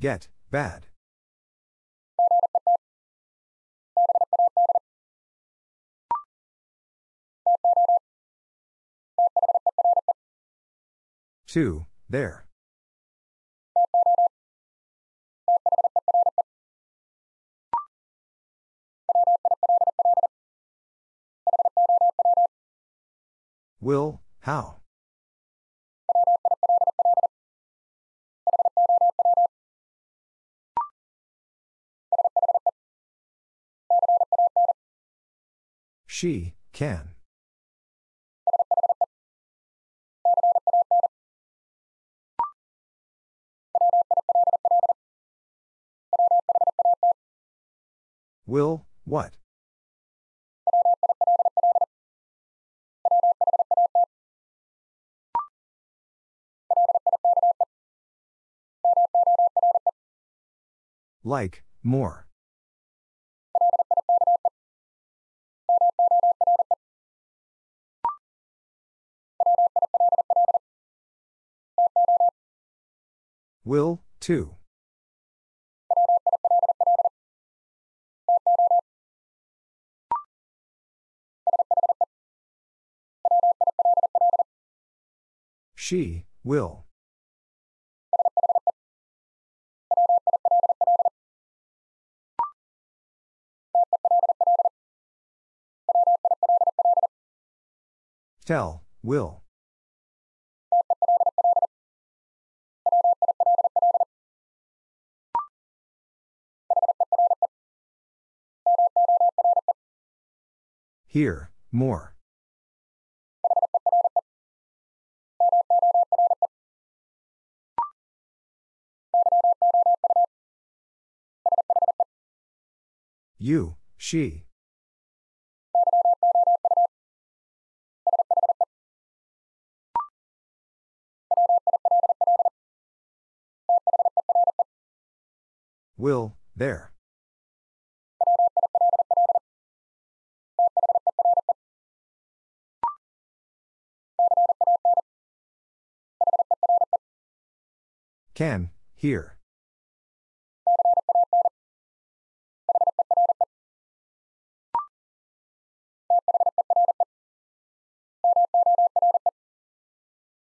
Get, bad. Two, there. Will, how? She, can. Will, what? Like, more. Will, too. She, will. Tell, will. Here, more. You, she. Will, there. Can, here.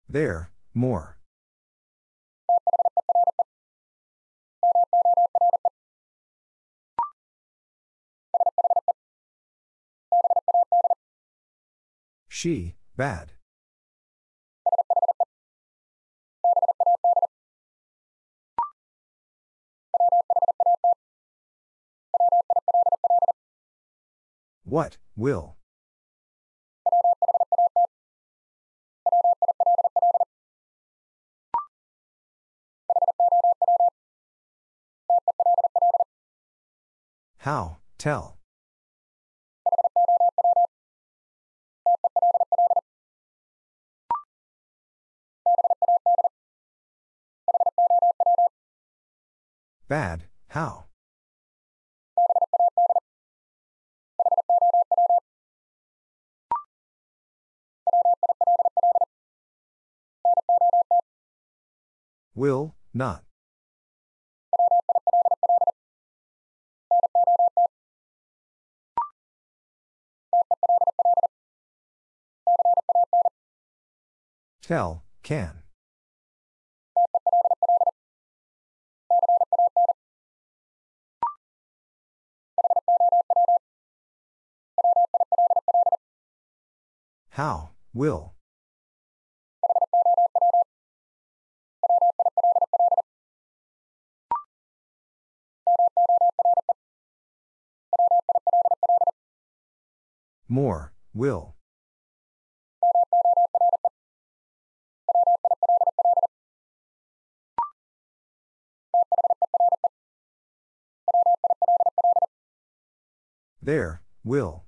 There, more. She, bad. What, will? How, tell. Bad, how? Will, not. Tell, can. How, will. More, will. There, will.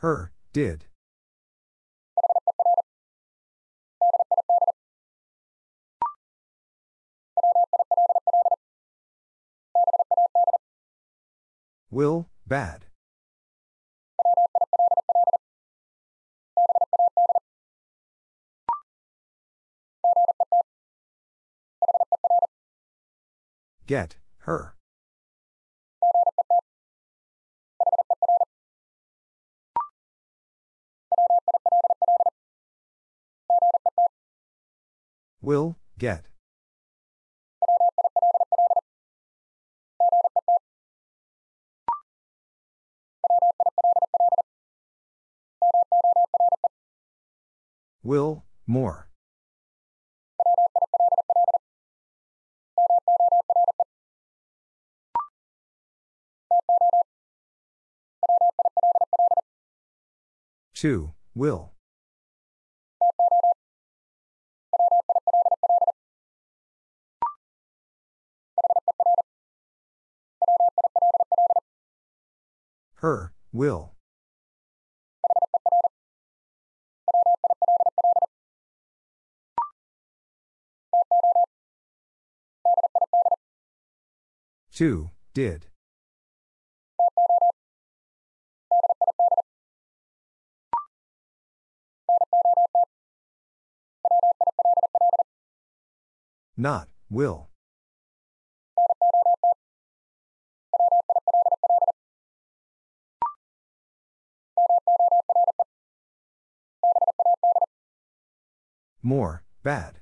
Her, did. Will, bad. Get, her. Will, get. Will, more. Two, will. Her, will. Two, did. Not, will. More, bad.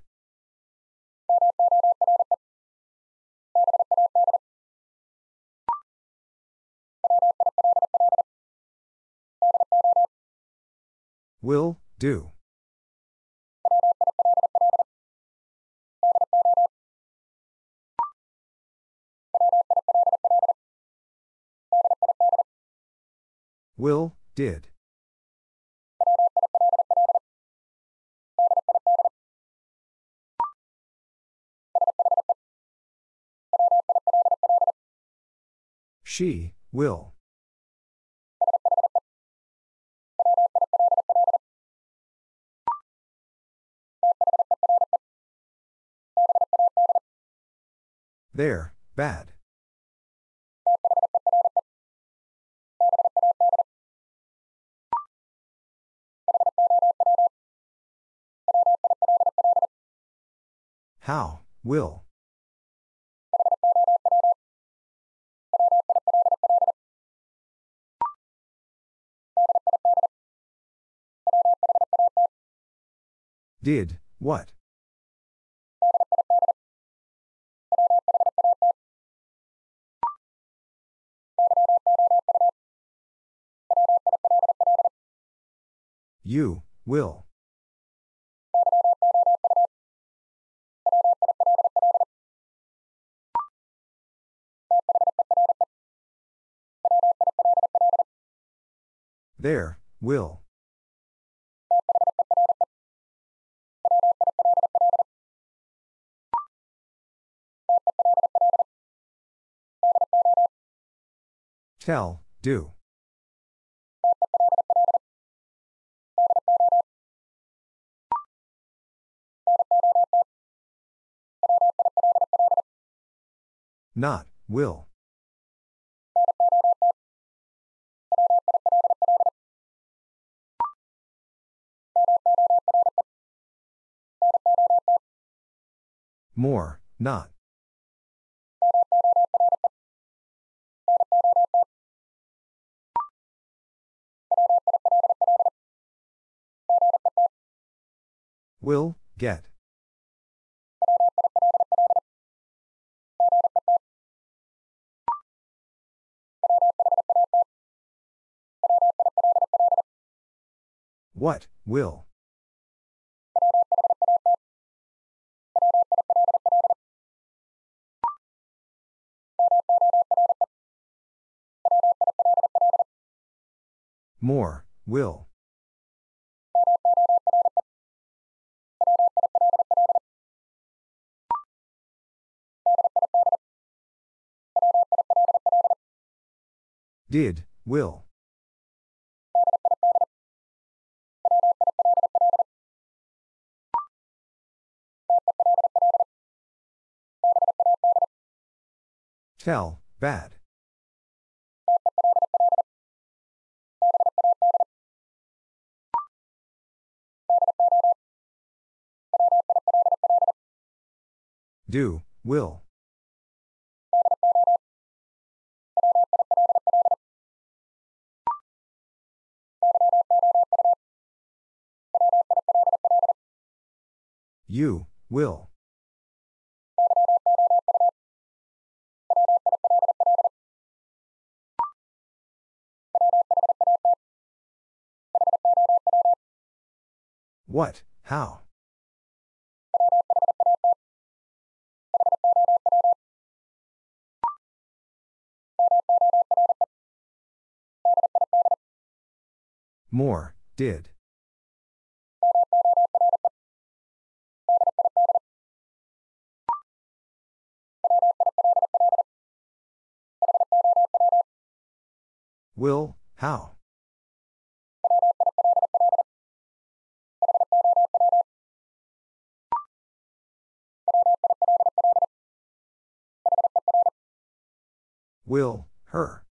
Will, do. Will, did. She, will. There, bad. How, will. Did, what? You, will. There, will. Tell, do. Not, will. More, not. Will, get. What, will. More, will. Did, will. Tell, bad. Do, will. You, will. What, how? More, did. Will, how? Will, her.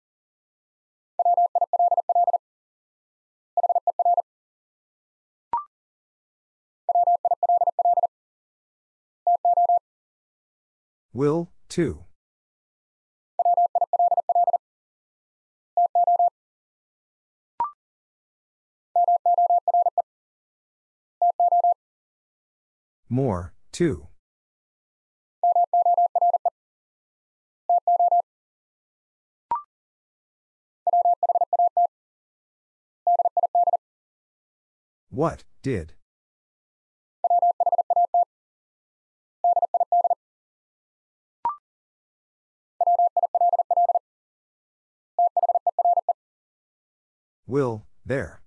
Will, too. More, too. What, did? Will, there.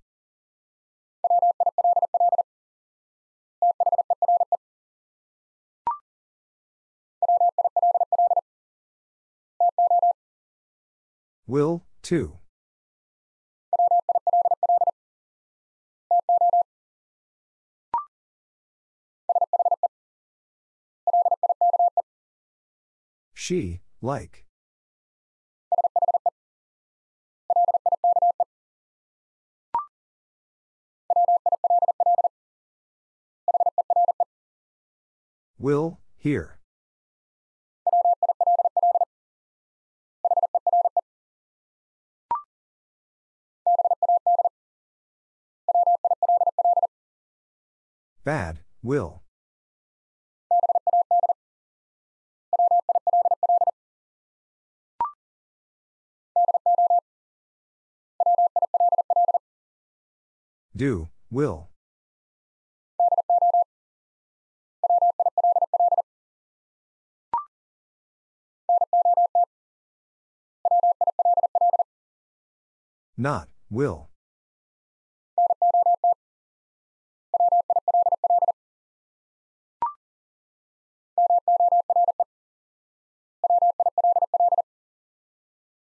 Will, too. She, like. Will, here. Bad, will. Do, will. Not, will.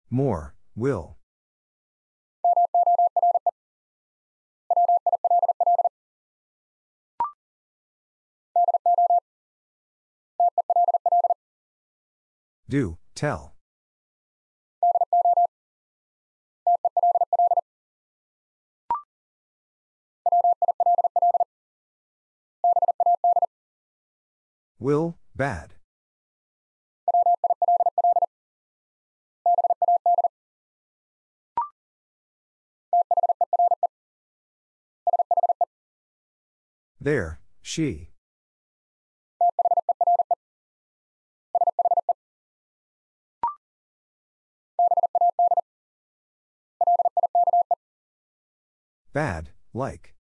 More, will. Do, tell. Will, bad. There, she. Bad, like.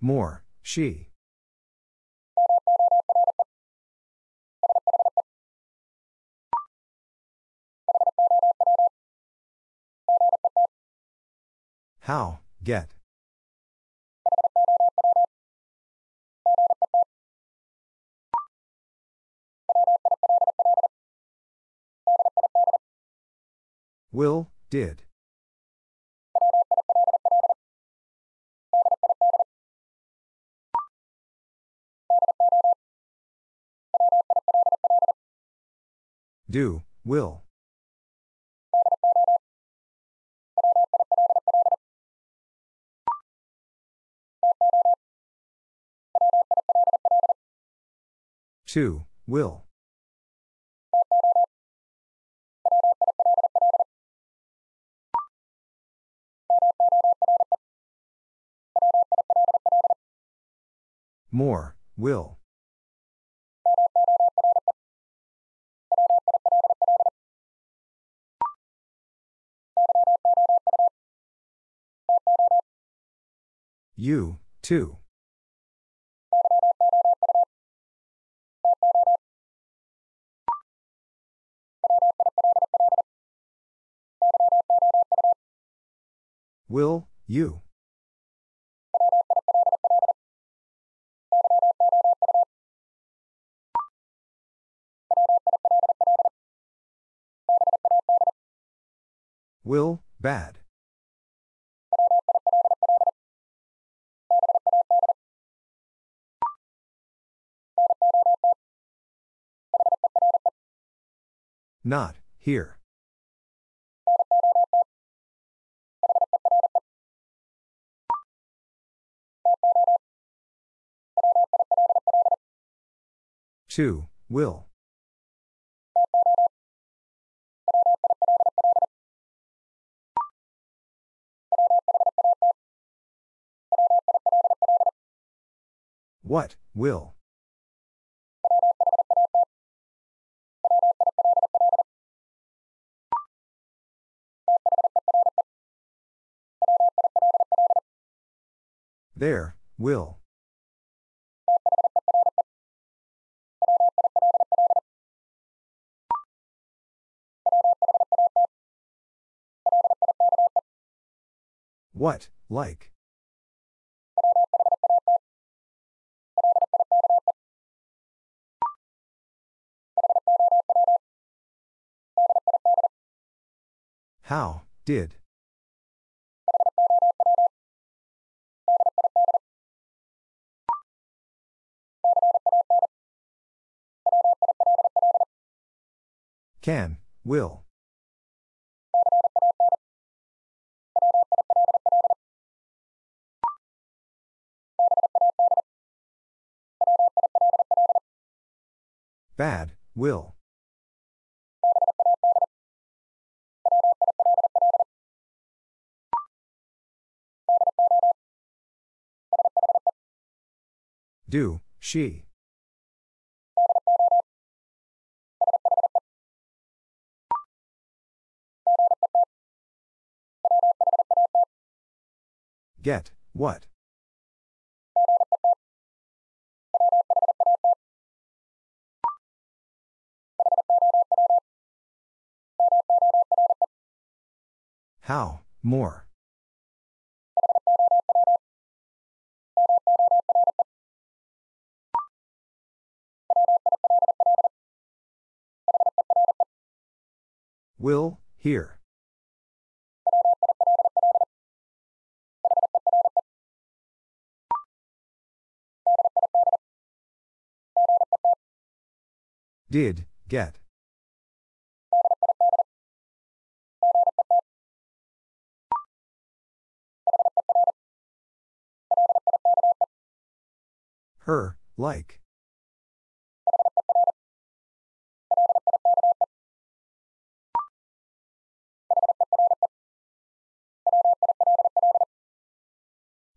More, she. How, get. Will, did. Do, will. To, will. More, will. You, too. Will, you. Will, bad. Not, here. Two, will. What, will? There, will. What, like? How, did? Can, will. Bad, will. Do, she. Get, what? How, more. Will, here. Did, get. Her, like.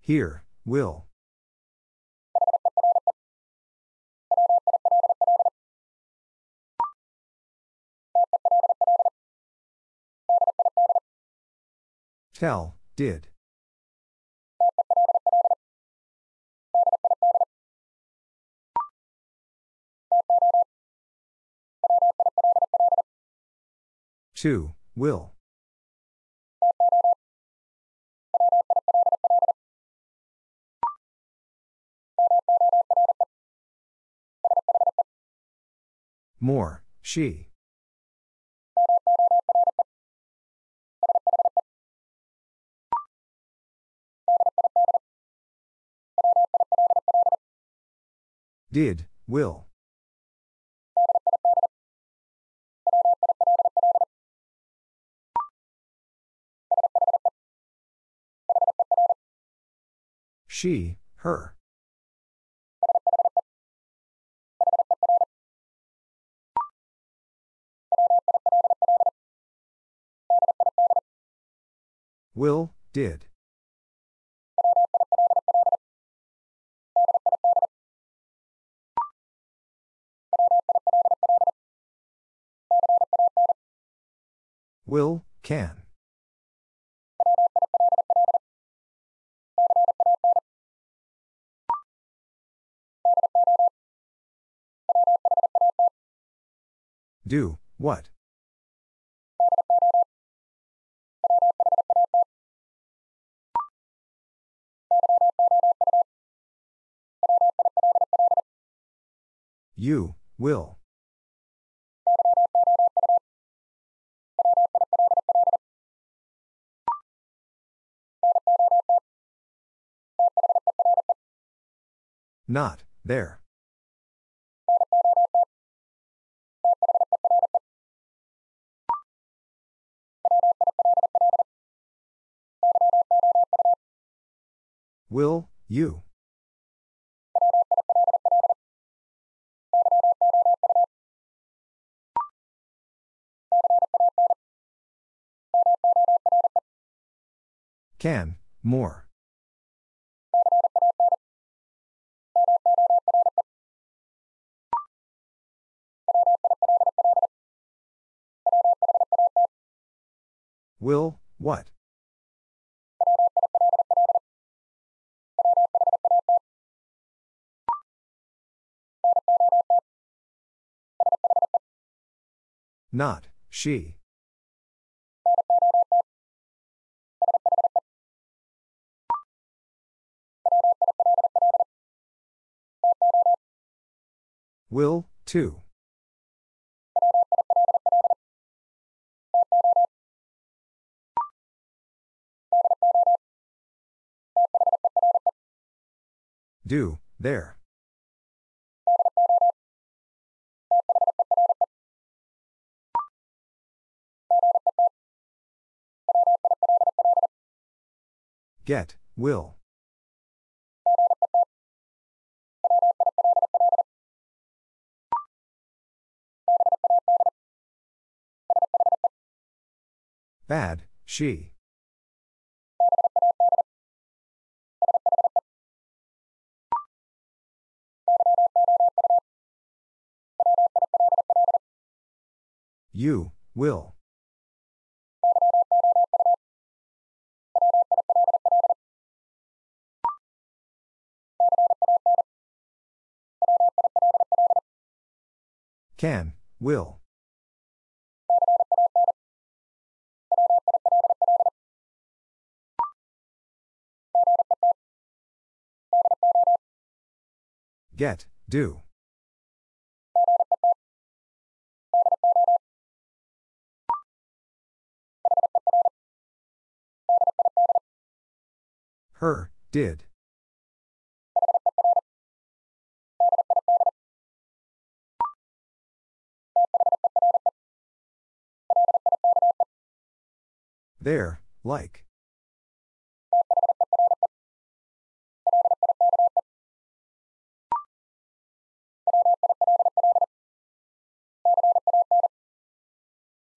Here, will. Tell, did. Two, will. More, she. Did, will. She, her. Will, did. Will, can. Do, what? You, will. Not, there. Will, you. Can, more. Will, what? Not, she. Will, too. Do, there. Get, will. Bad, she. You, will. Can, will. Get, do. Her, did. There, like.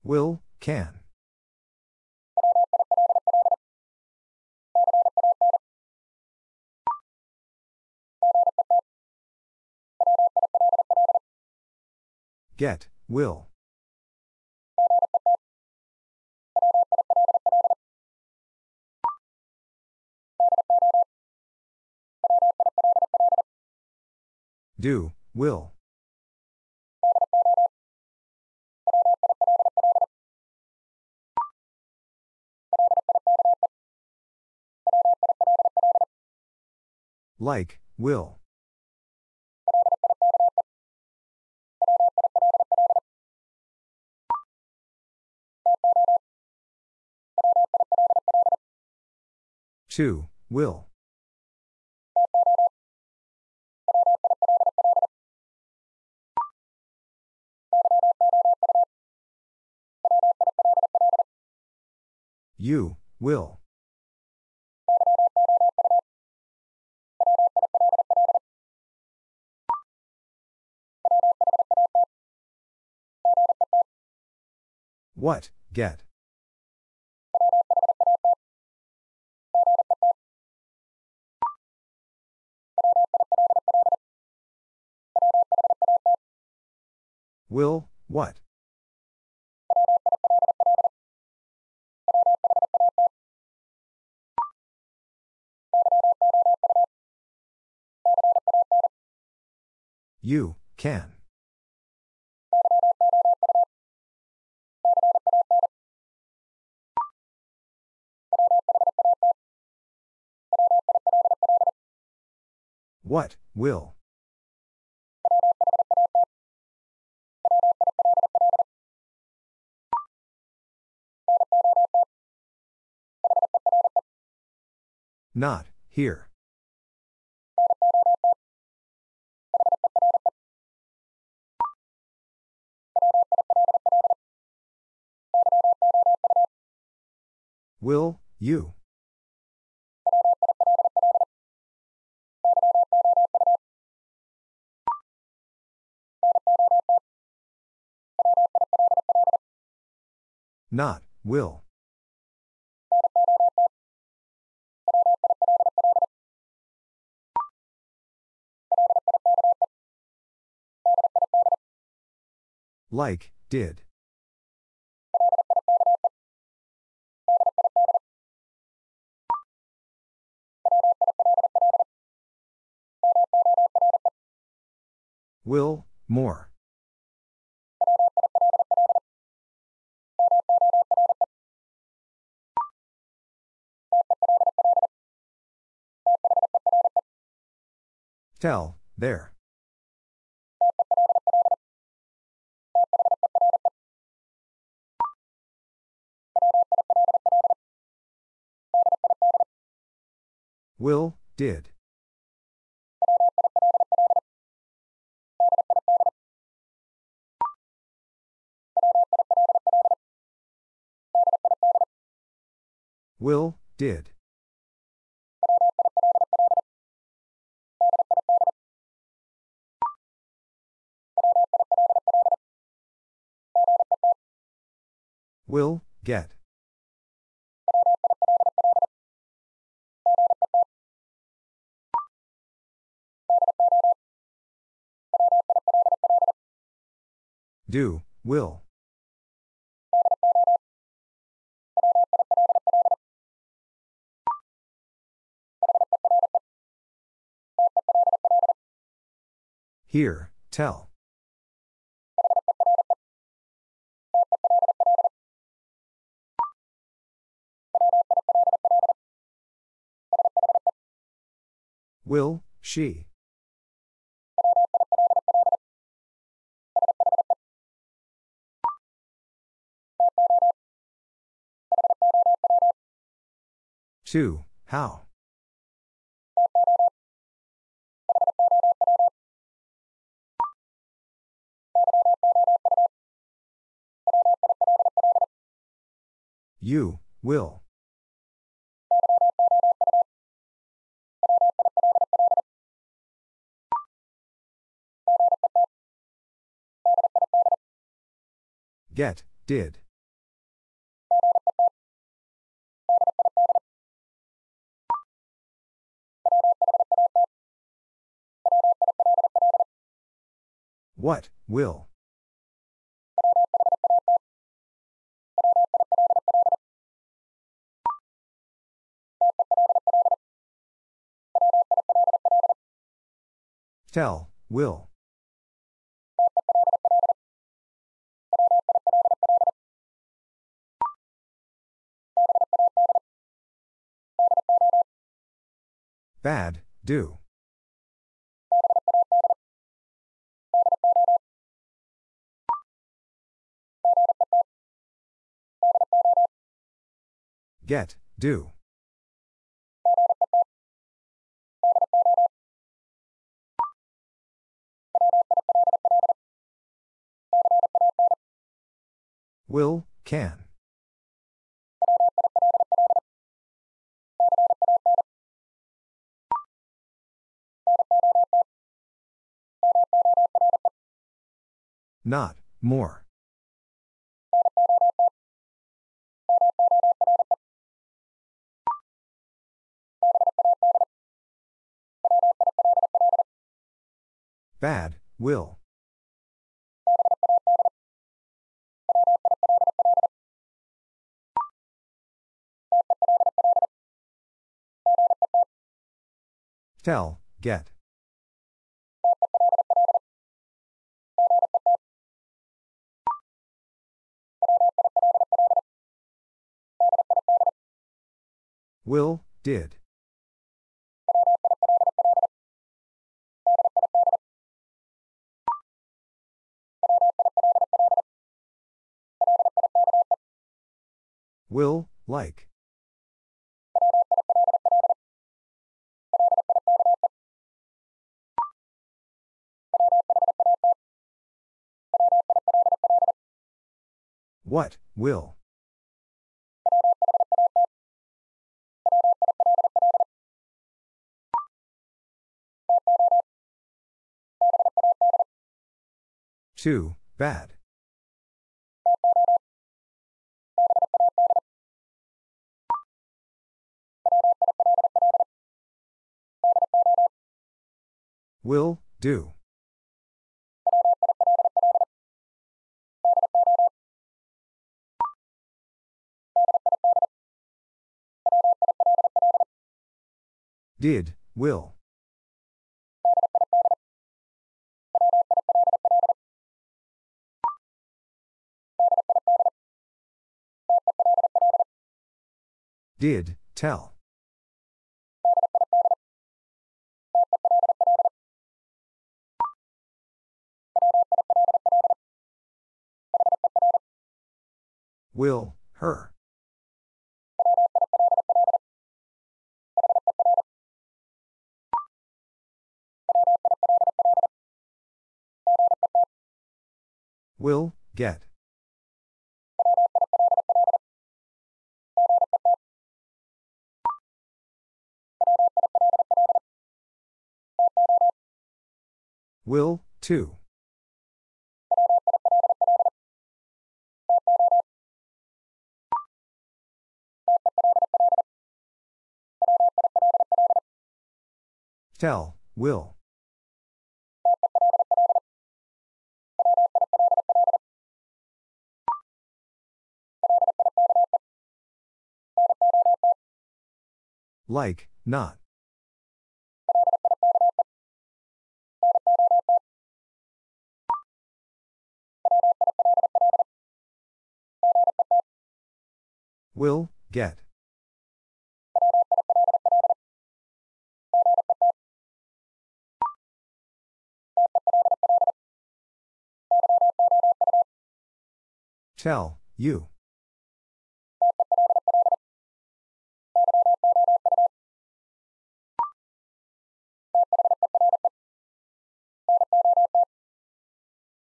Will, can. Get, will. Do, will. Like, will. To, will. You, will. What, get. Will, what? You can. What will? Not here. Will you? Not will. Like, did. Will, more. Tell, there. Will, did. Will, did. Will, get. Do, will. Here, tell. Will, she. To, how. You, will. Get, did. What, will? Tell, will. Bad, do. Get, do. Will, can. Not, more. Bad, will. Tell, get. Will, did. Will, like. What, will. Too, bad. Will, do. Did, will. Did, tell. Will, her. Will, get. Will, too. Tell, will. Like, not. Will, get. Tell, you.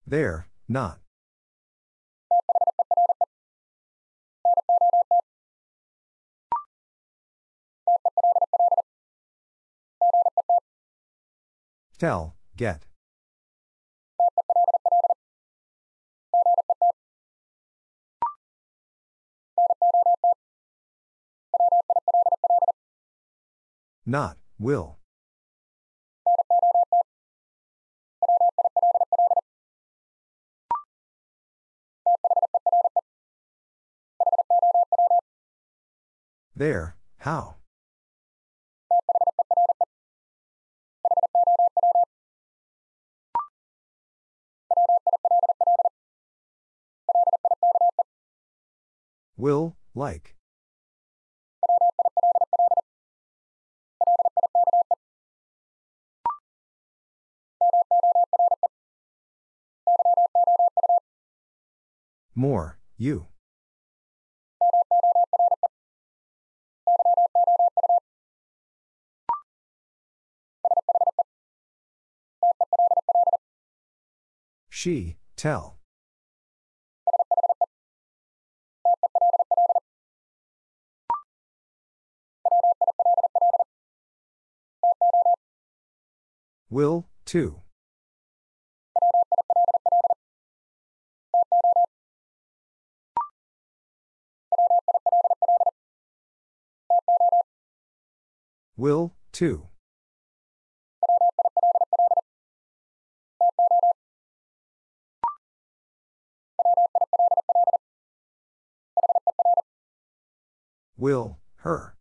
There, not. Tell, get. Not, will. There, how. Will, like. More, you. She, tell. Will, too. Will, too. Will, her.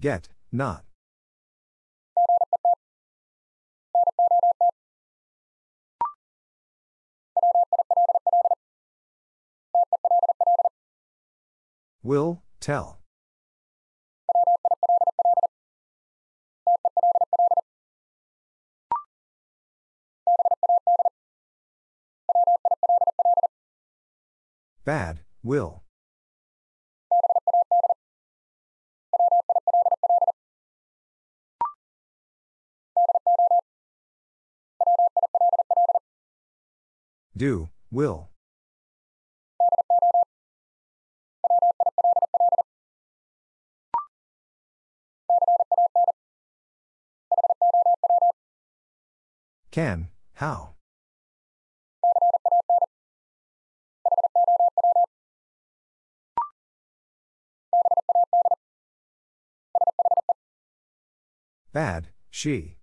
Get, not. Will, tell. Bad, will. Do, will. Can, how. Bad, she.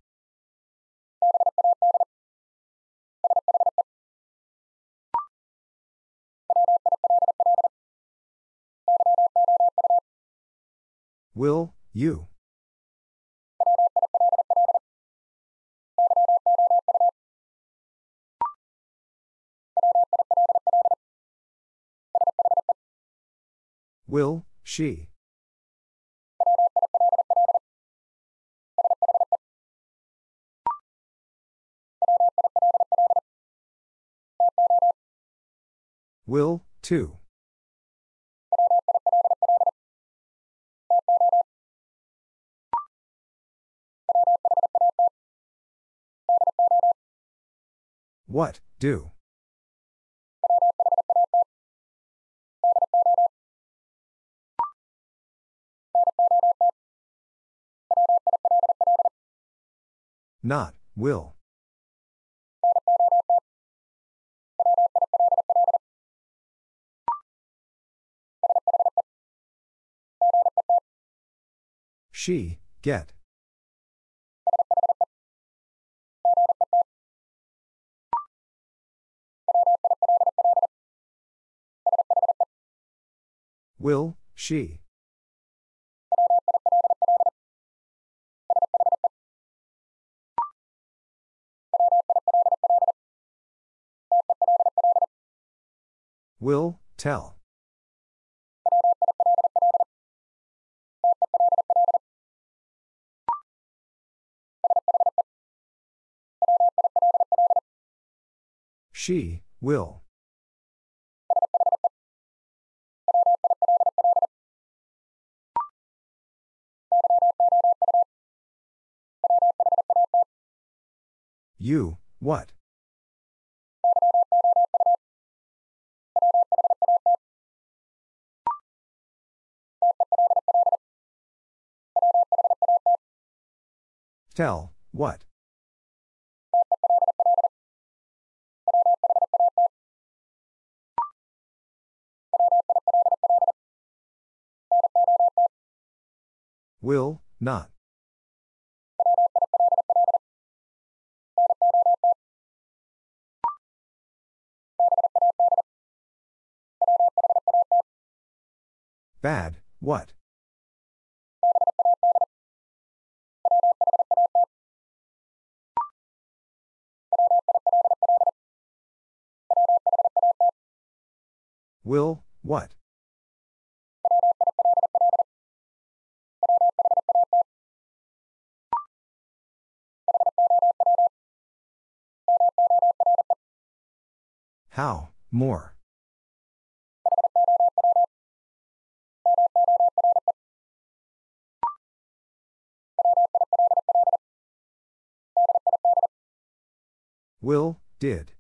Will, you. Will, she. Will, too. What, do. Not, will. She, get. Will, she. Will, tell. She, will. You, what? Tell, what? Will, not. Bad, what? Will, what? How, more. Will, did.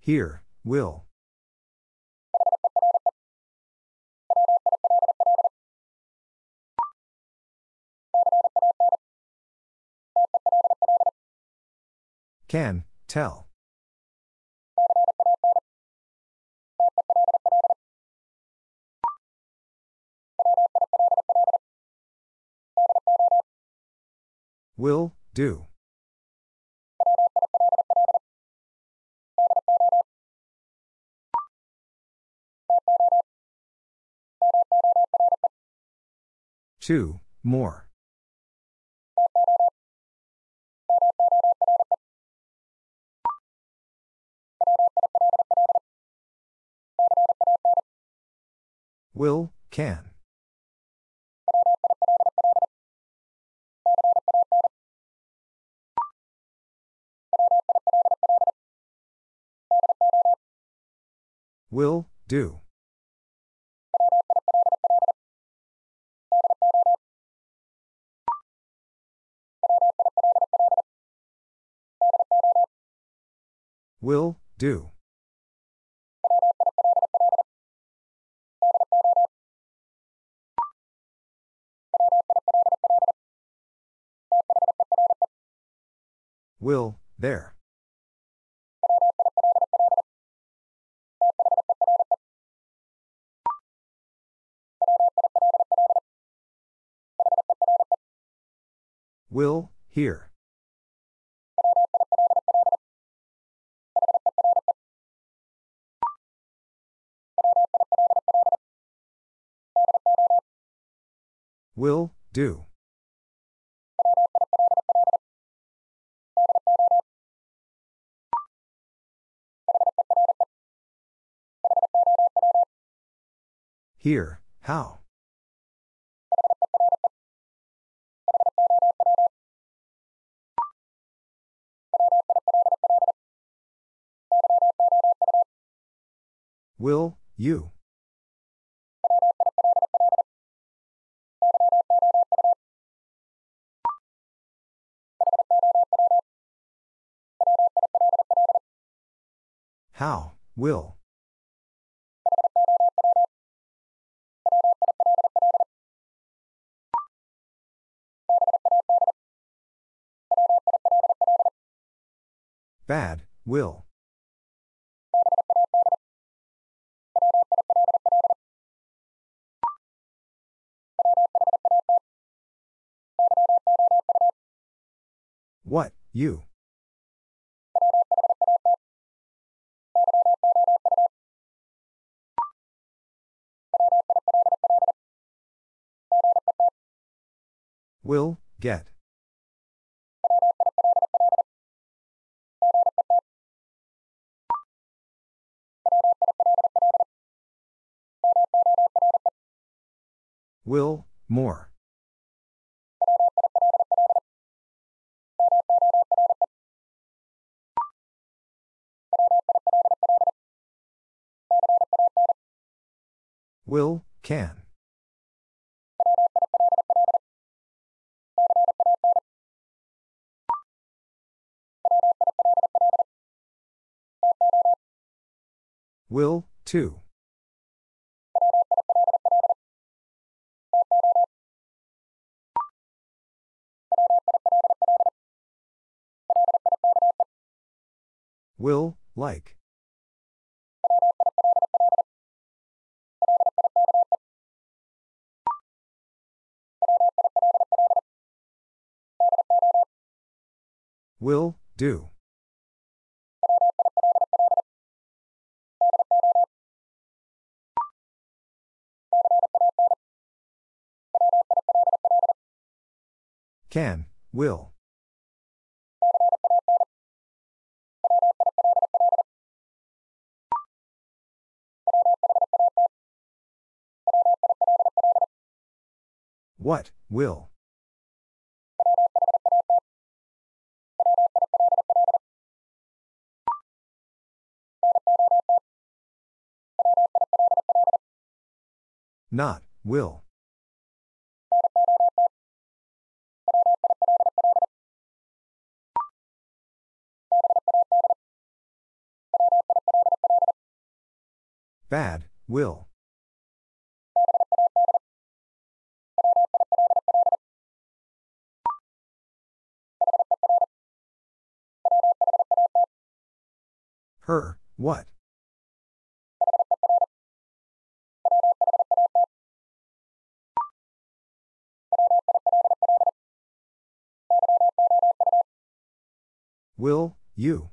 Here, will. Can, tell. Will, do. Two, more. Will, can. Will, do. Will, do. Will, there. Will, here. Will, do. Here, how. Will, you. How, will. Bad, will. What, you. Will, get. Will, more. Will, can. Will, too. Will, like. Will, do. Can, will. What, will. Not, will. Bad, will. Her, what? Will, you.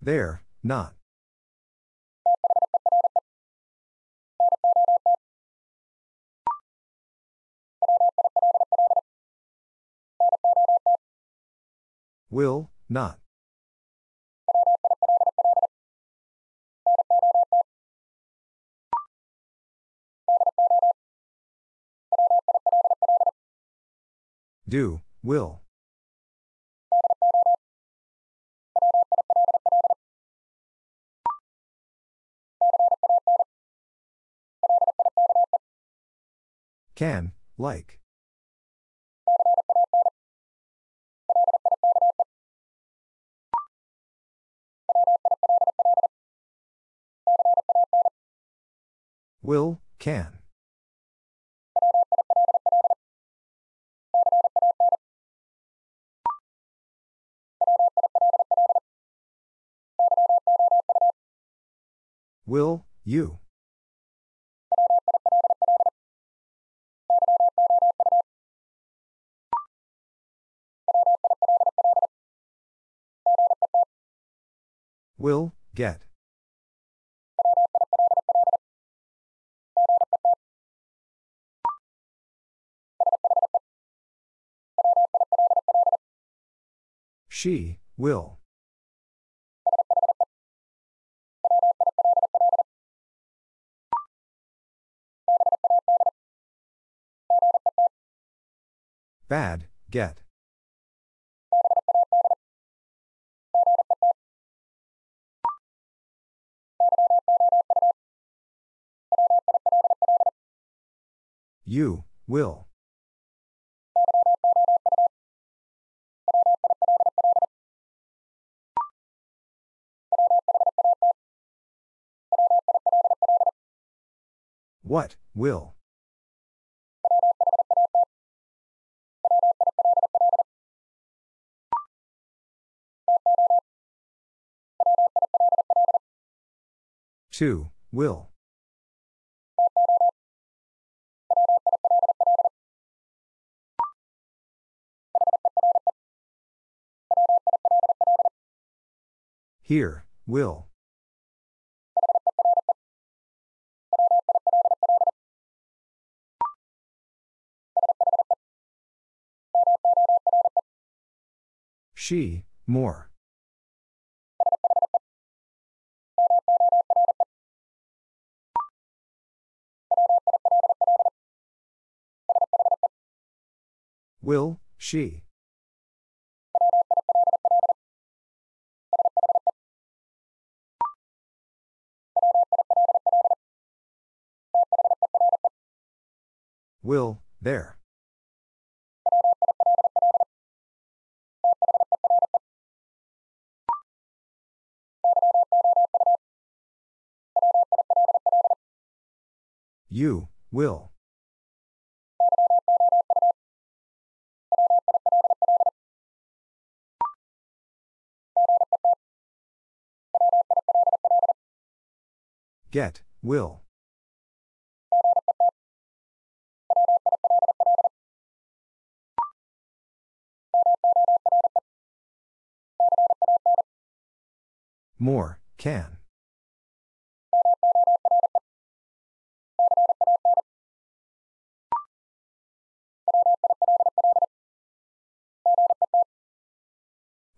There, not. Will, not. Do, will. Can, like. Will, can. Will, you. Will, get. She, will. Bad, get. You, will. What, will. To, will. Here, will. She, more. Will, she. Will, there. You, will. Get, will. More, can.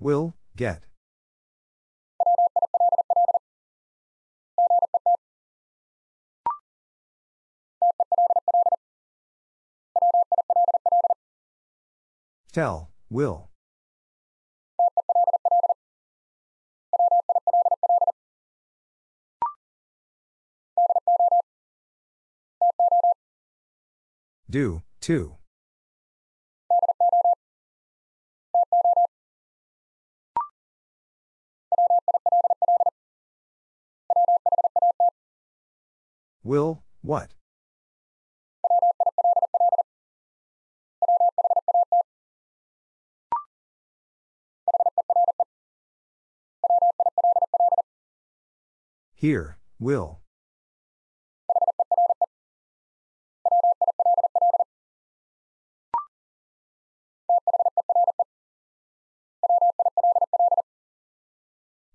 Will, get. Tell, will. Do, to. Will, what? Here, will.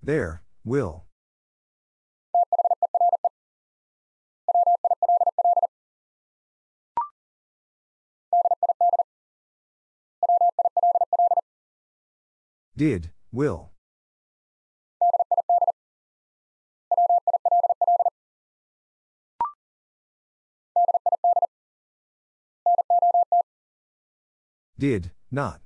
There, will. Did, will. Did, not.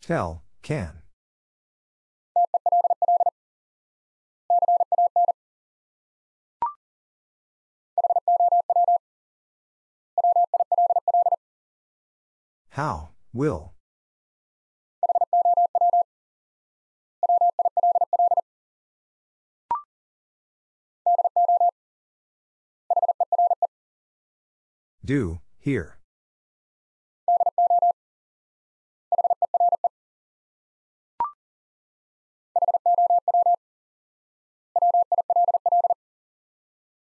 Tell, can. How, will. Do, here.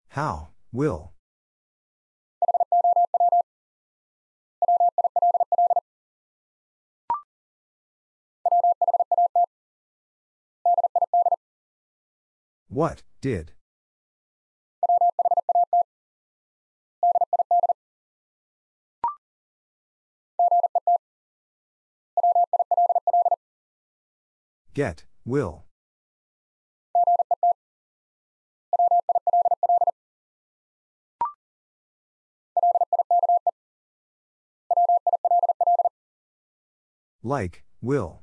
How, will. What, did. Get, will. Like, will.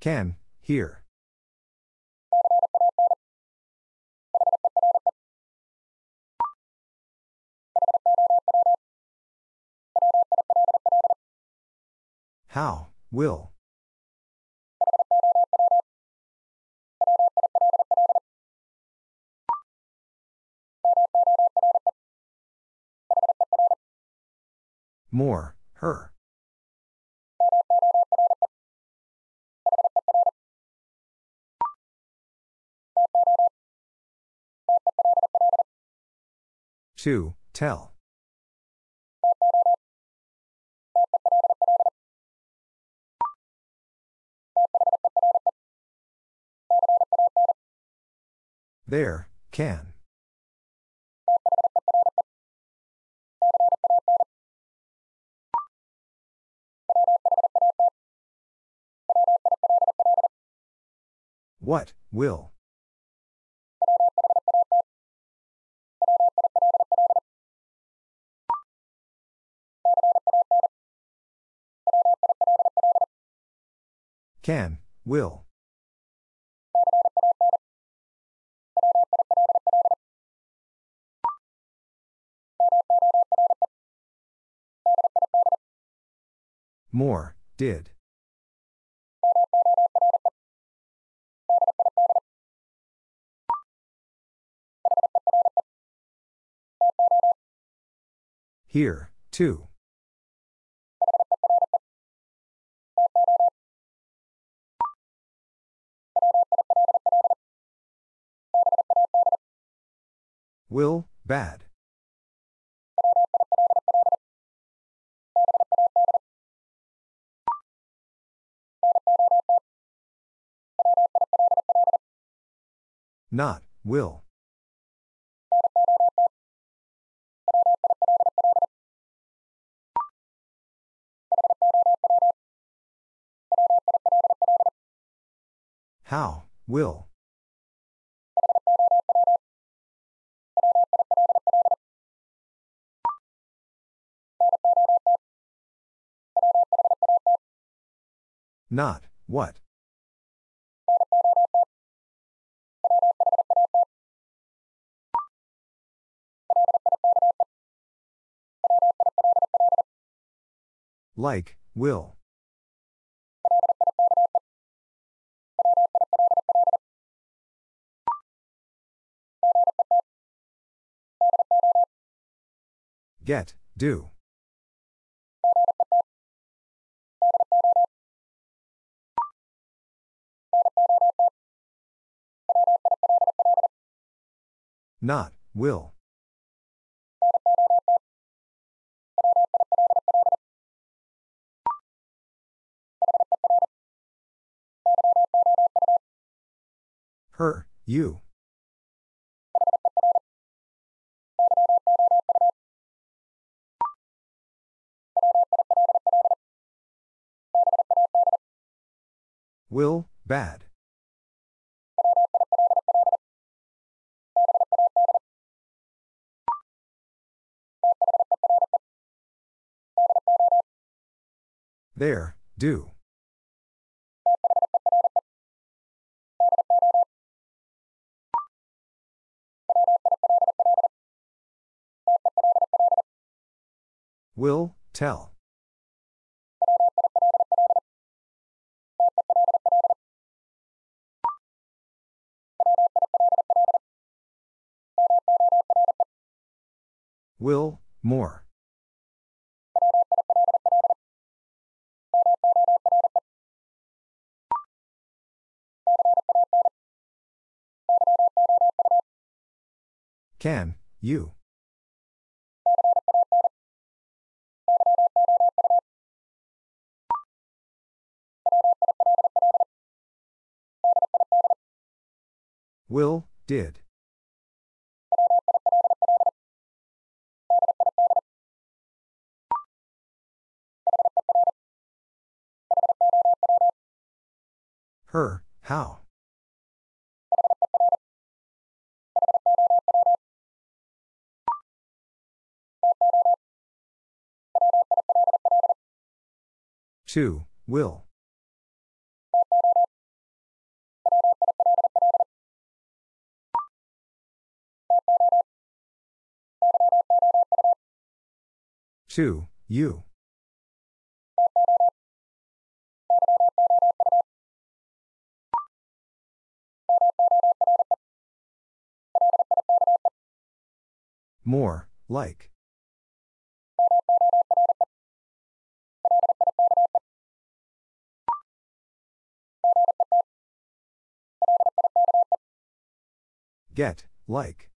Can, here. How, will. More, her. To, tell. There, can. What, will. Can, will. More, did. Here, too. Will, bad. Not, will. How, will. Not, what. Like, will. Get, do. Not, will. Her, you. Will, bad. There, do. Will, tell. Will, more. Can, you. Will, did. Her, how. Two, will. Two, you. More, like. Get, like.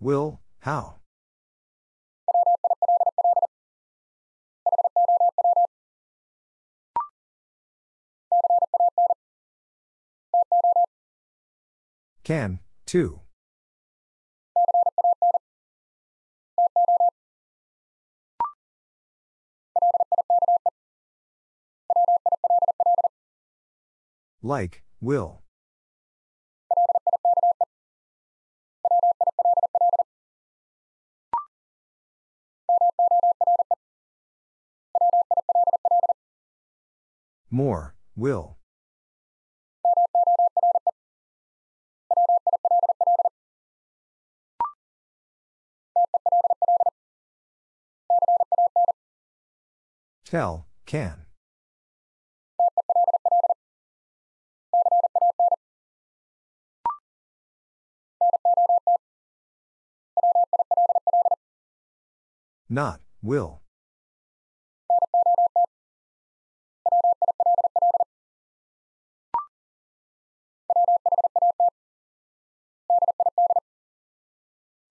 Will, how. Can, too. Like, will. More, will. Tell, can. Not, will.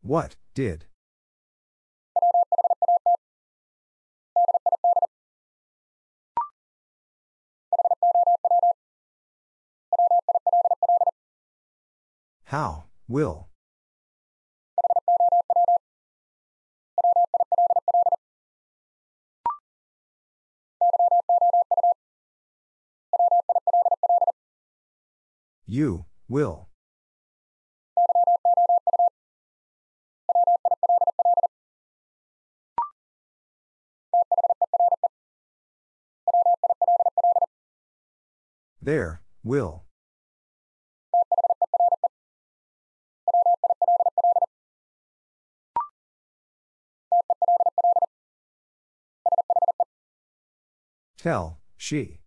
What, did. How, will. You, will. There, will. Tell, she.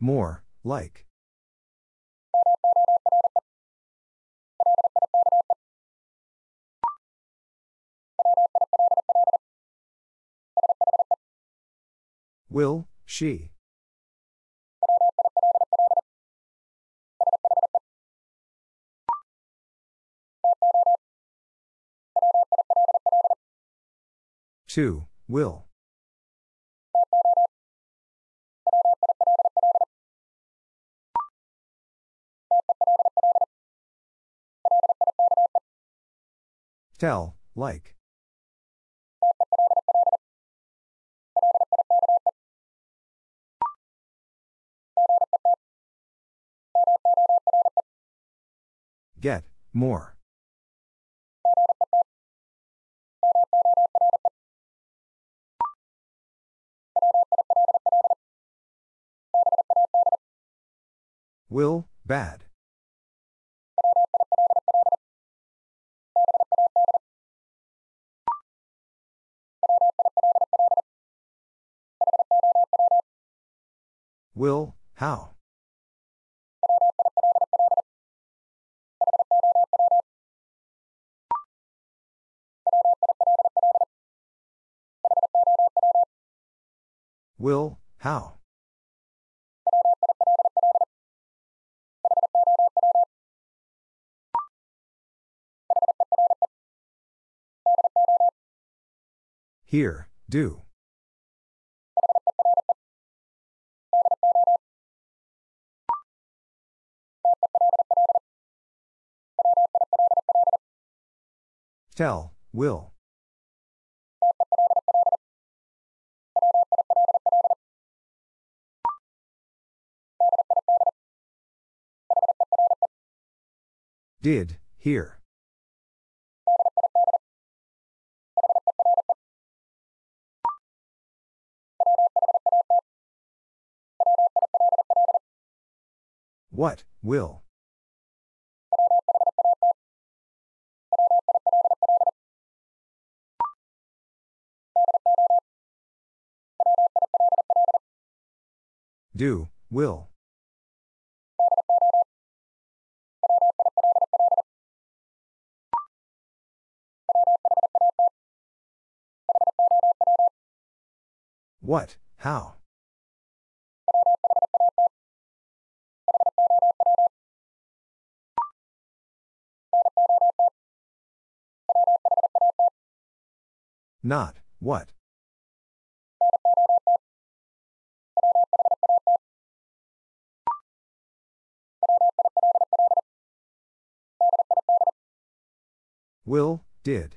More, like. Will, She. Two, will. Tell, like. Get, more. Will, bad. Will, how? Will, how? Here, do. Tell, will. Did, here. What, will. Do, will. What, how? Not, what? Will, did.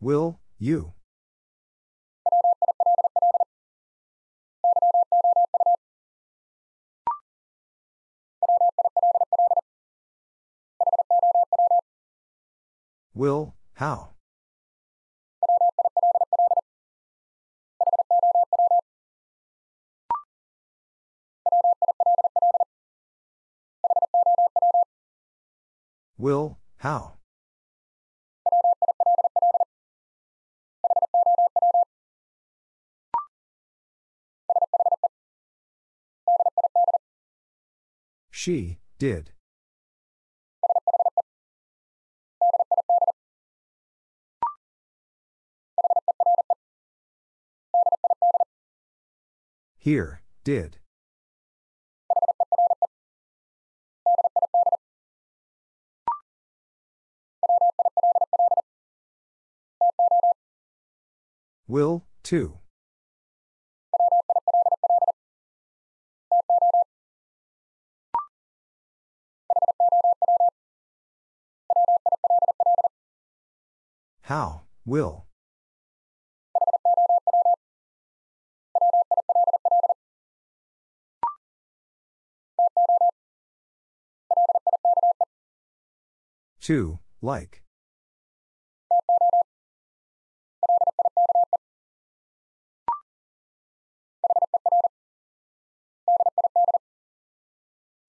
Will, you. Will, how? Will, how? She, did. Here, did. Will, too. How, will. Two, like.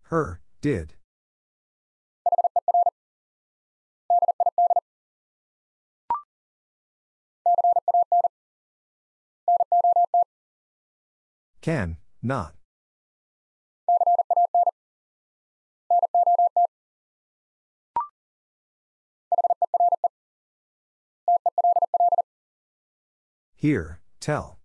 Her, did. Can, not. Here, tell.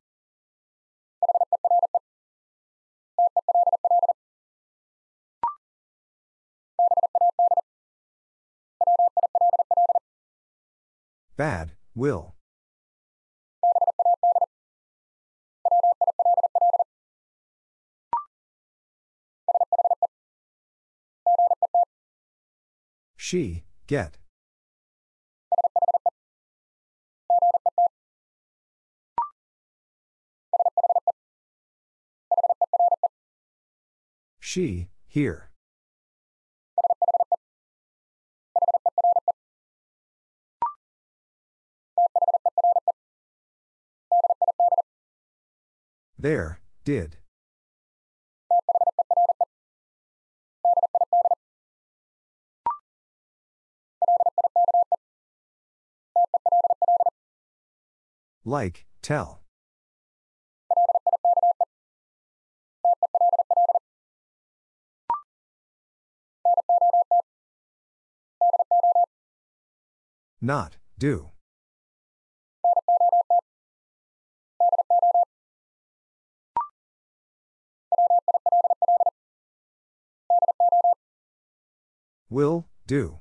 Bad, will. She, get. She, here. There, did. Like, tell. Not, do. Will, do.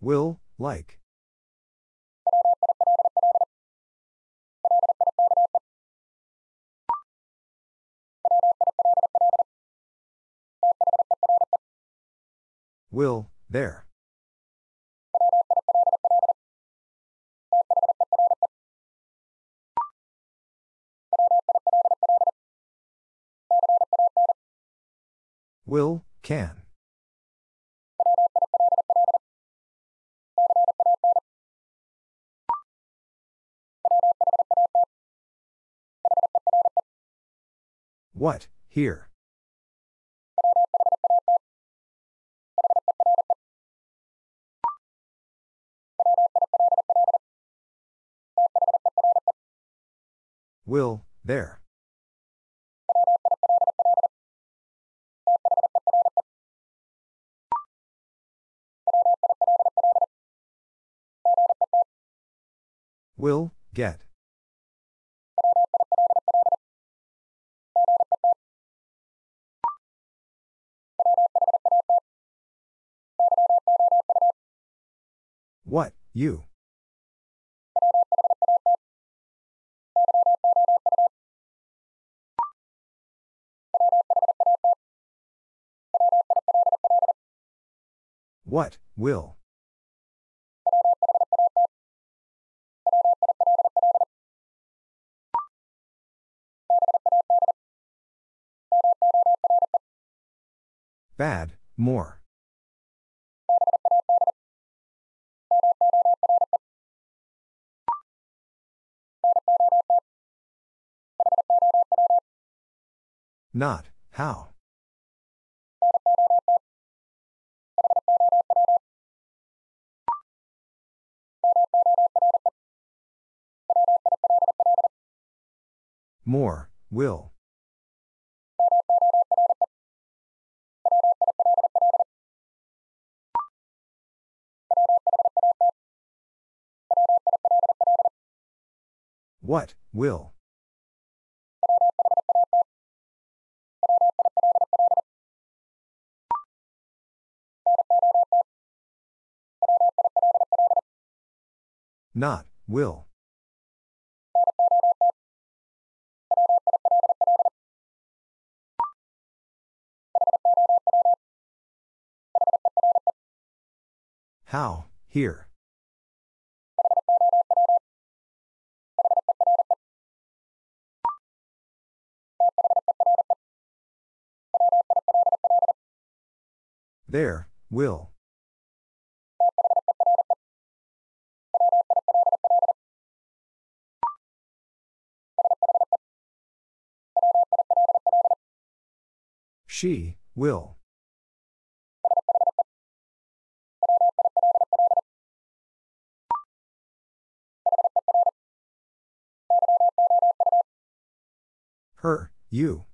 Will, like. Will, there. Will, can. What, here. Will, there. Will, get. What, you. What, will. Bad, more. Not, how. More, will. What, will. Not, will. How, here. There, will. She, will. Her, you.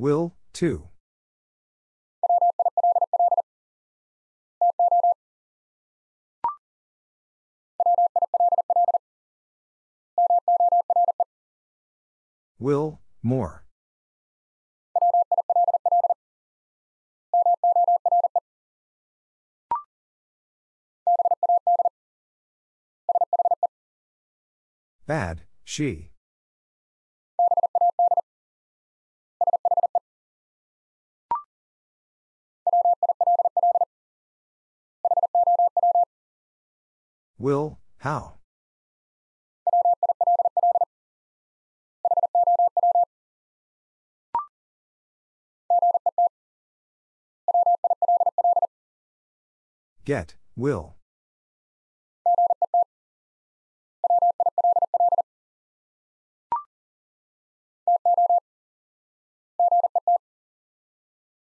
Will, too. Will, more. Bad, she. Will, how? Get, will.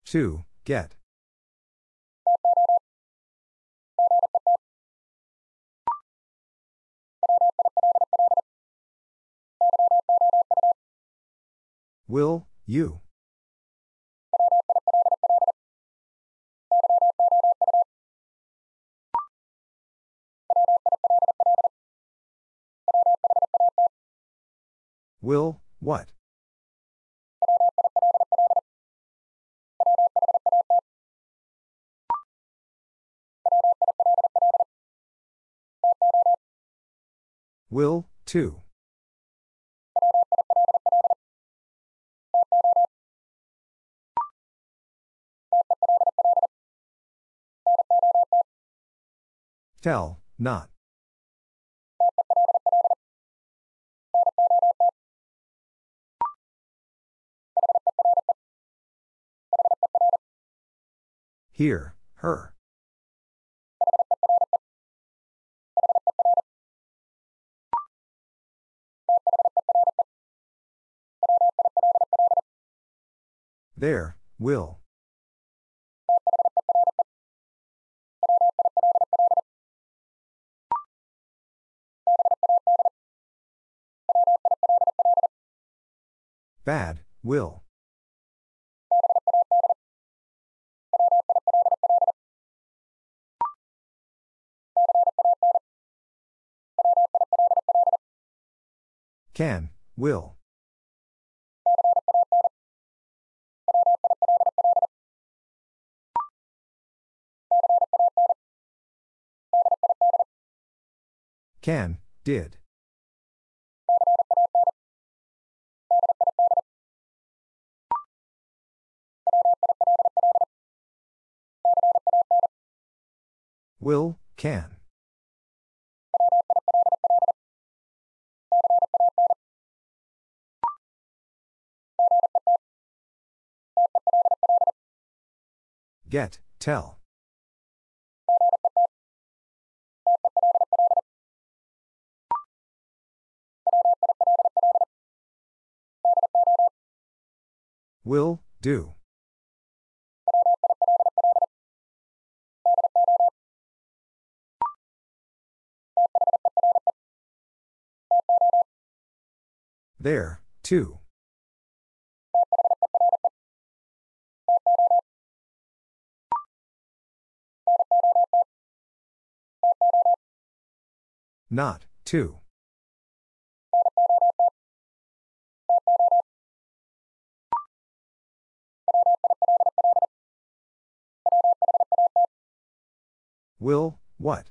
To, get. Will, you. Will, what? Will, too. Tell, not. Here, her. There, will. Bad, will. Can, will. Can, did. Will, can. Get, tell. Will, do. There, too. Not, too. Will, what?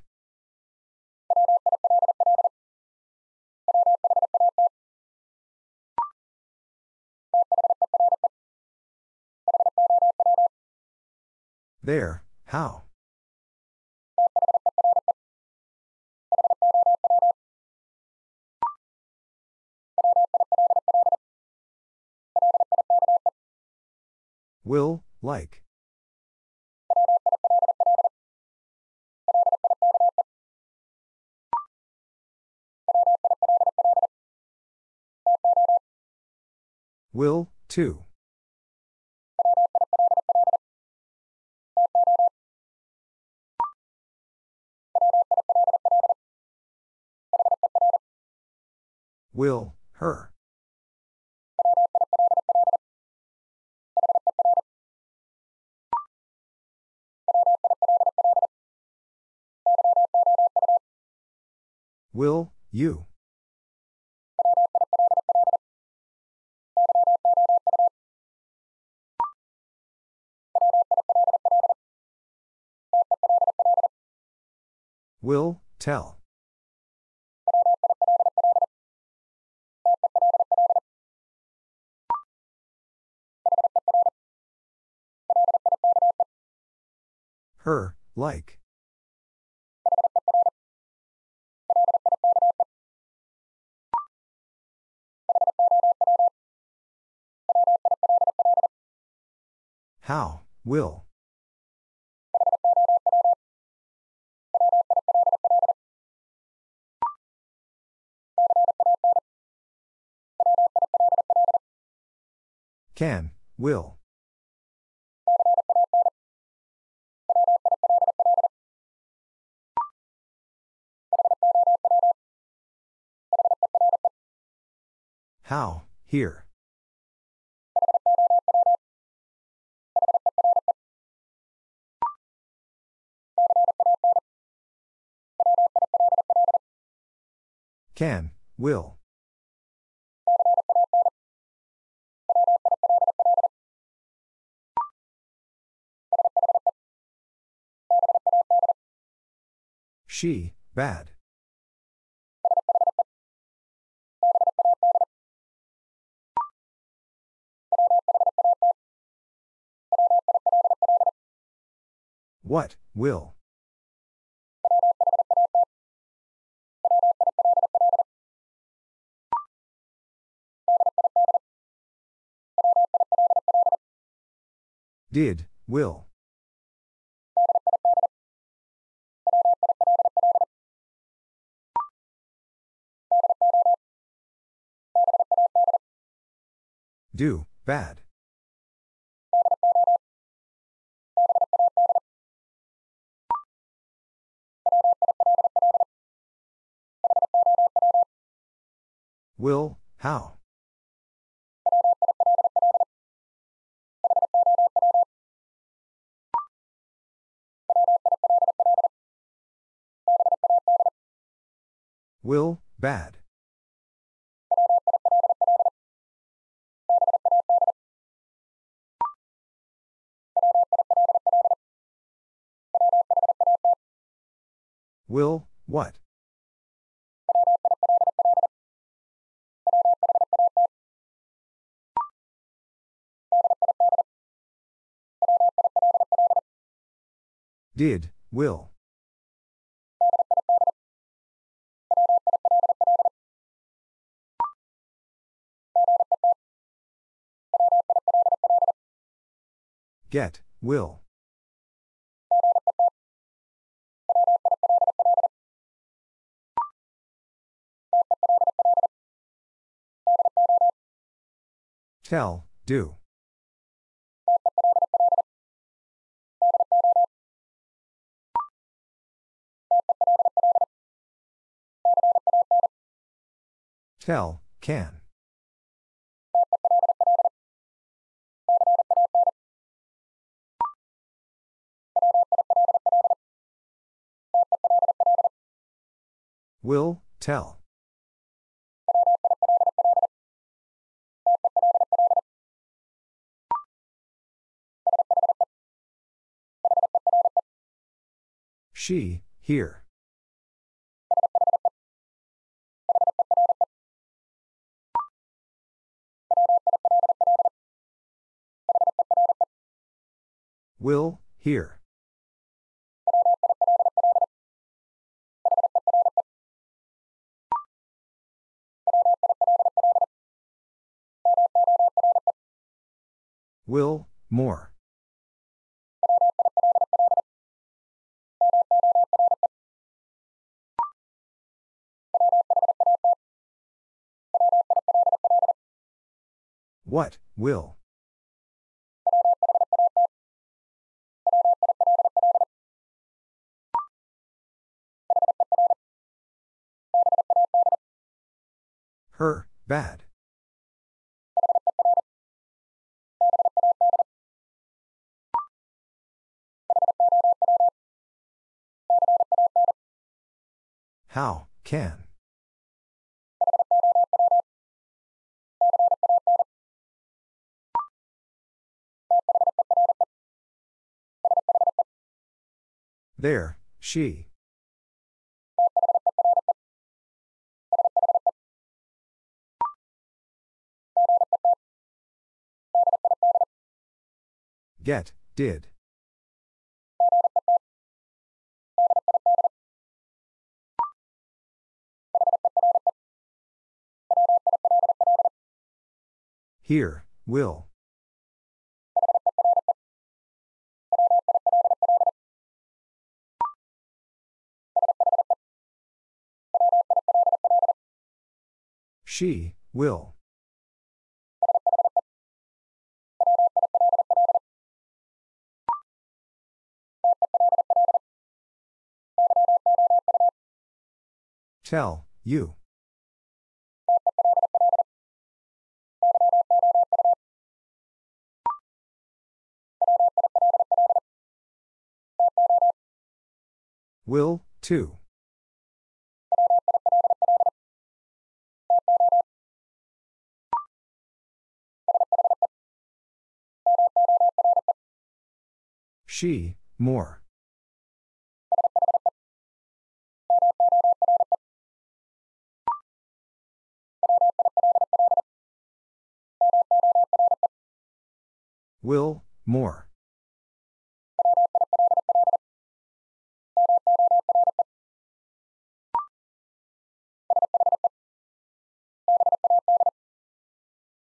There, how? Will, like. Will, too. Will, her. Will, you? Will, tell. Her, like. How, will. Can, will. How, here. Can, will. She, bad. What, will. Did, will. Do, bad. Will, how. Will, bad. Will, what? Did, will. Get, will. Tell, do. Tell, can. Will, tell. She, here. Will, here. Will, more. What, will. Her, bad. How, can. There, she. Get, did. Here, will. She, will. Tell, you. Will, too. She, more. Will, more.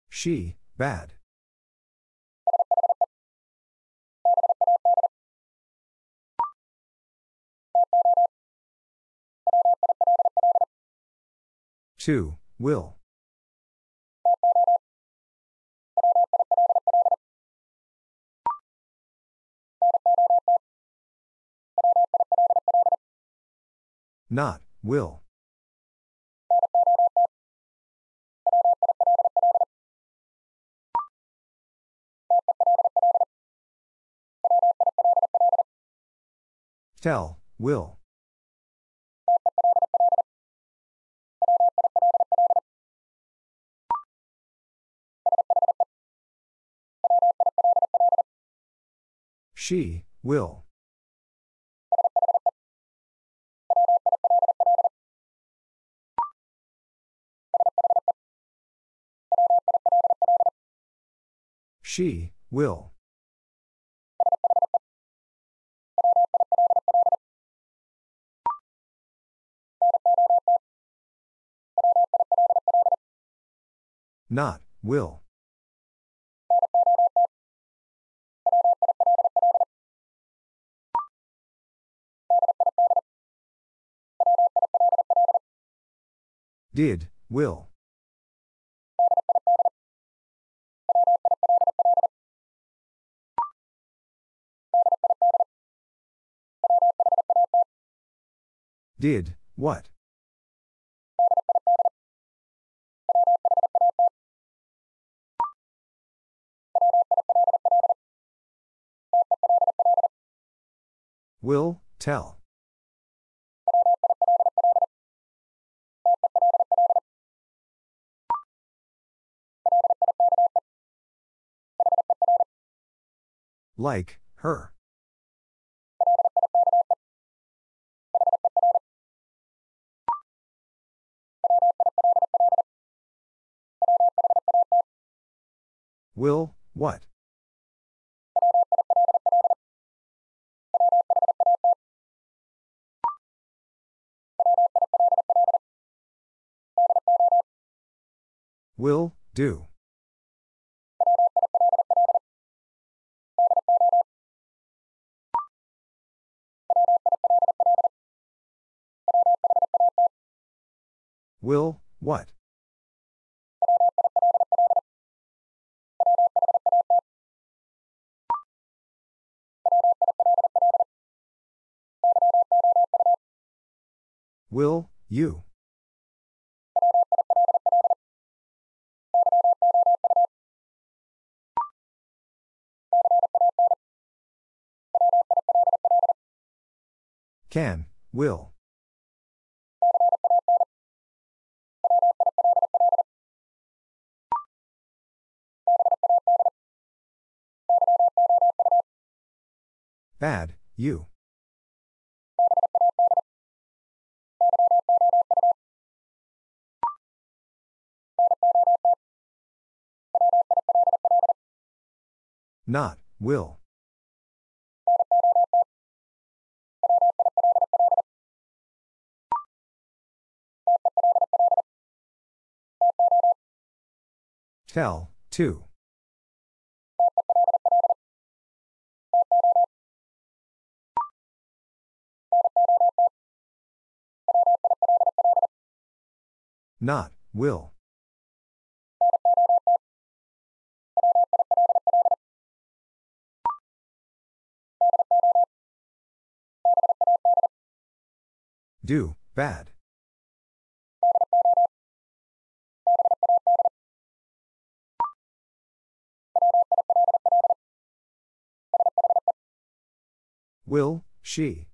She, bad. Two, will. Not, will. Tell, will. She, will. She, will. Not, will. Did, will. Did, what? Will, tell. Like, her. Will, what? Will, do. Will, what? Will, you. Can, will. Bad, you. Not, will. Tell, to. Not, will. Do, bad. Will, she.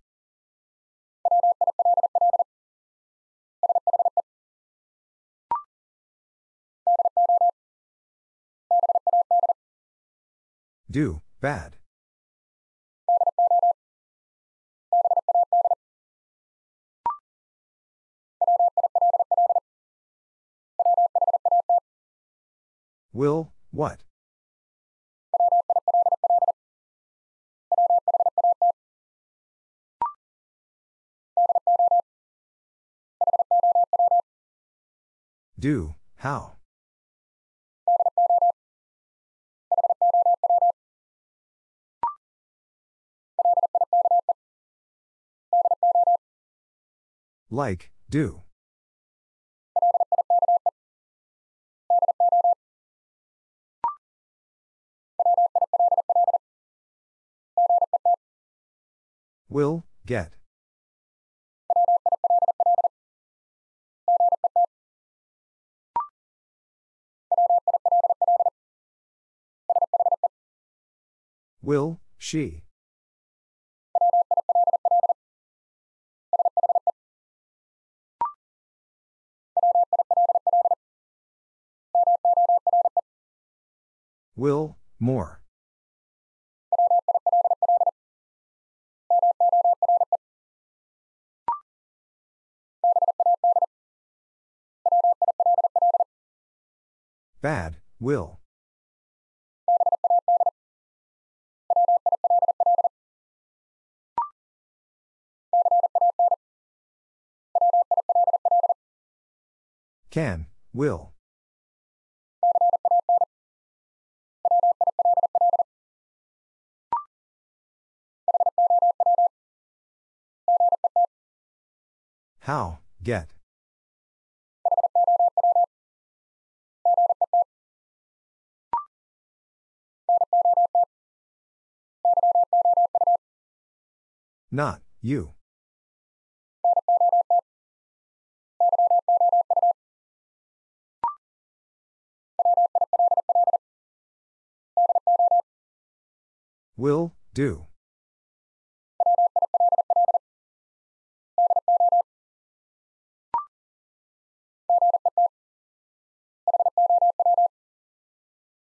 Do, bad. Will, what? Do, how? Like, do. Will, get. Will, she. Will, more. Bad, will. Can, will. How, get. Not, you. Will, do.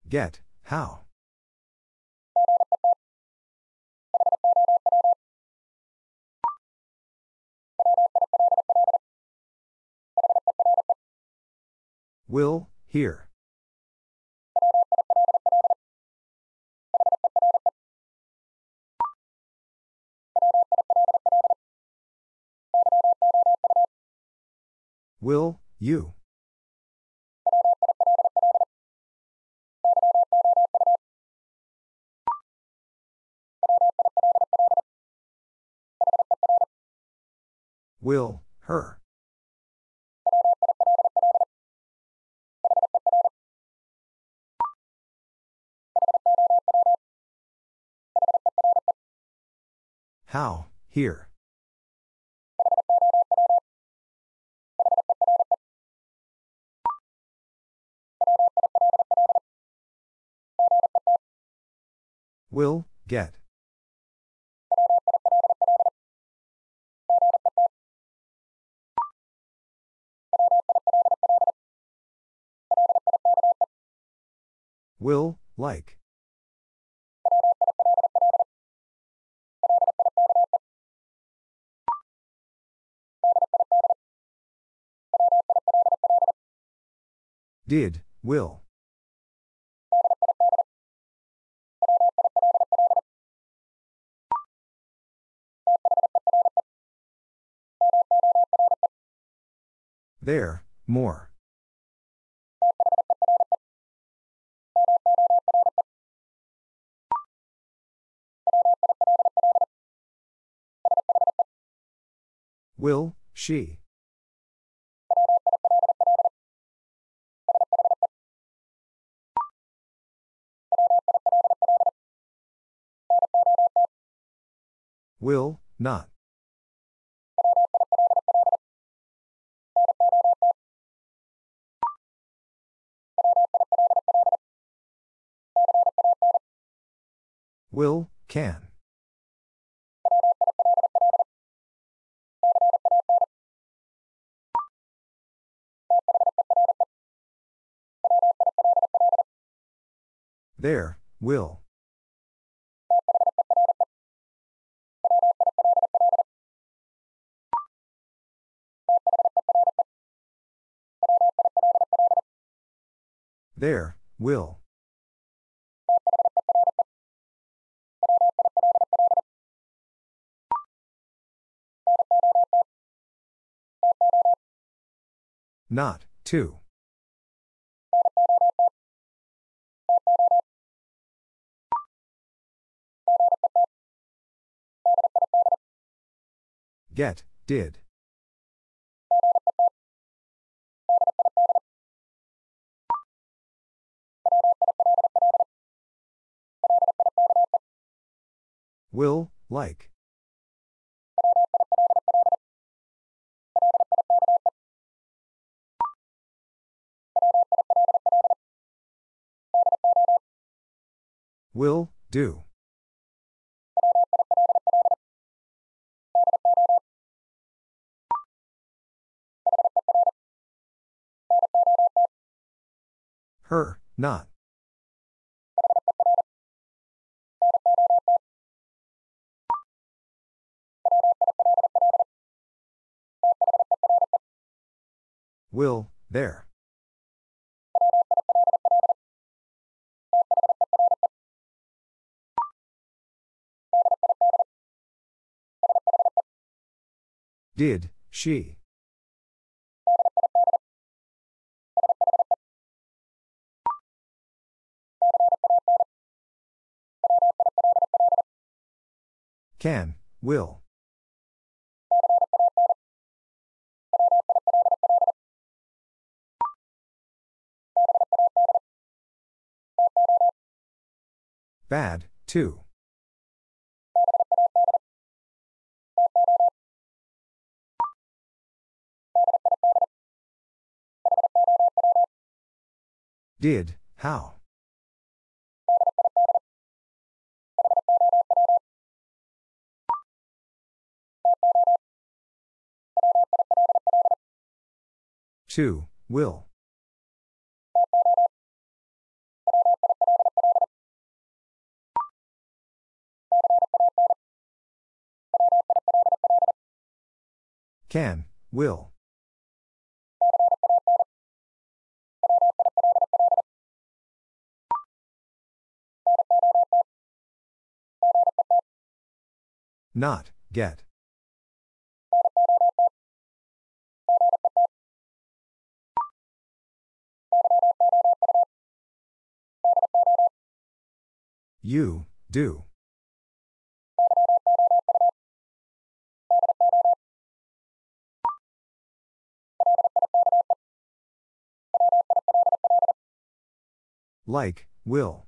Get, how. Will, here. Will, you. Will, her. How, here. Will, get. Will, like. Did, will. There, more. Will, she. Will, not. Will, can. There, will. There, will. Not, two. Get, did. Will, like. Will, do. Her, not. Will, there. Did, she. Can, will. Bad, too. Did, how. Two, will. Can, will. Not, get. You, do. Like, will.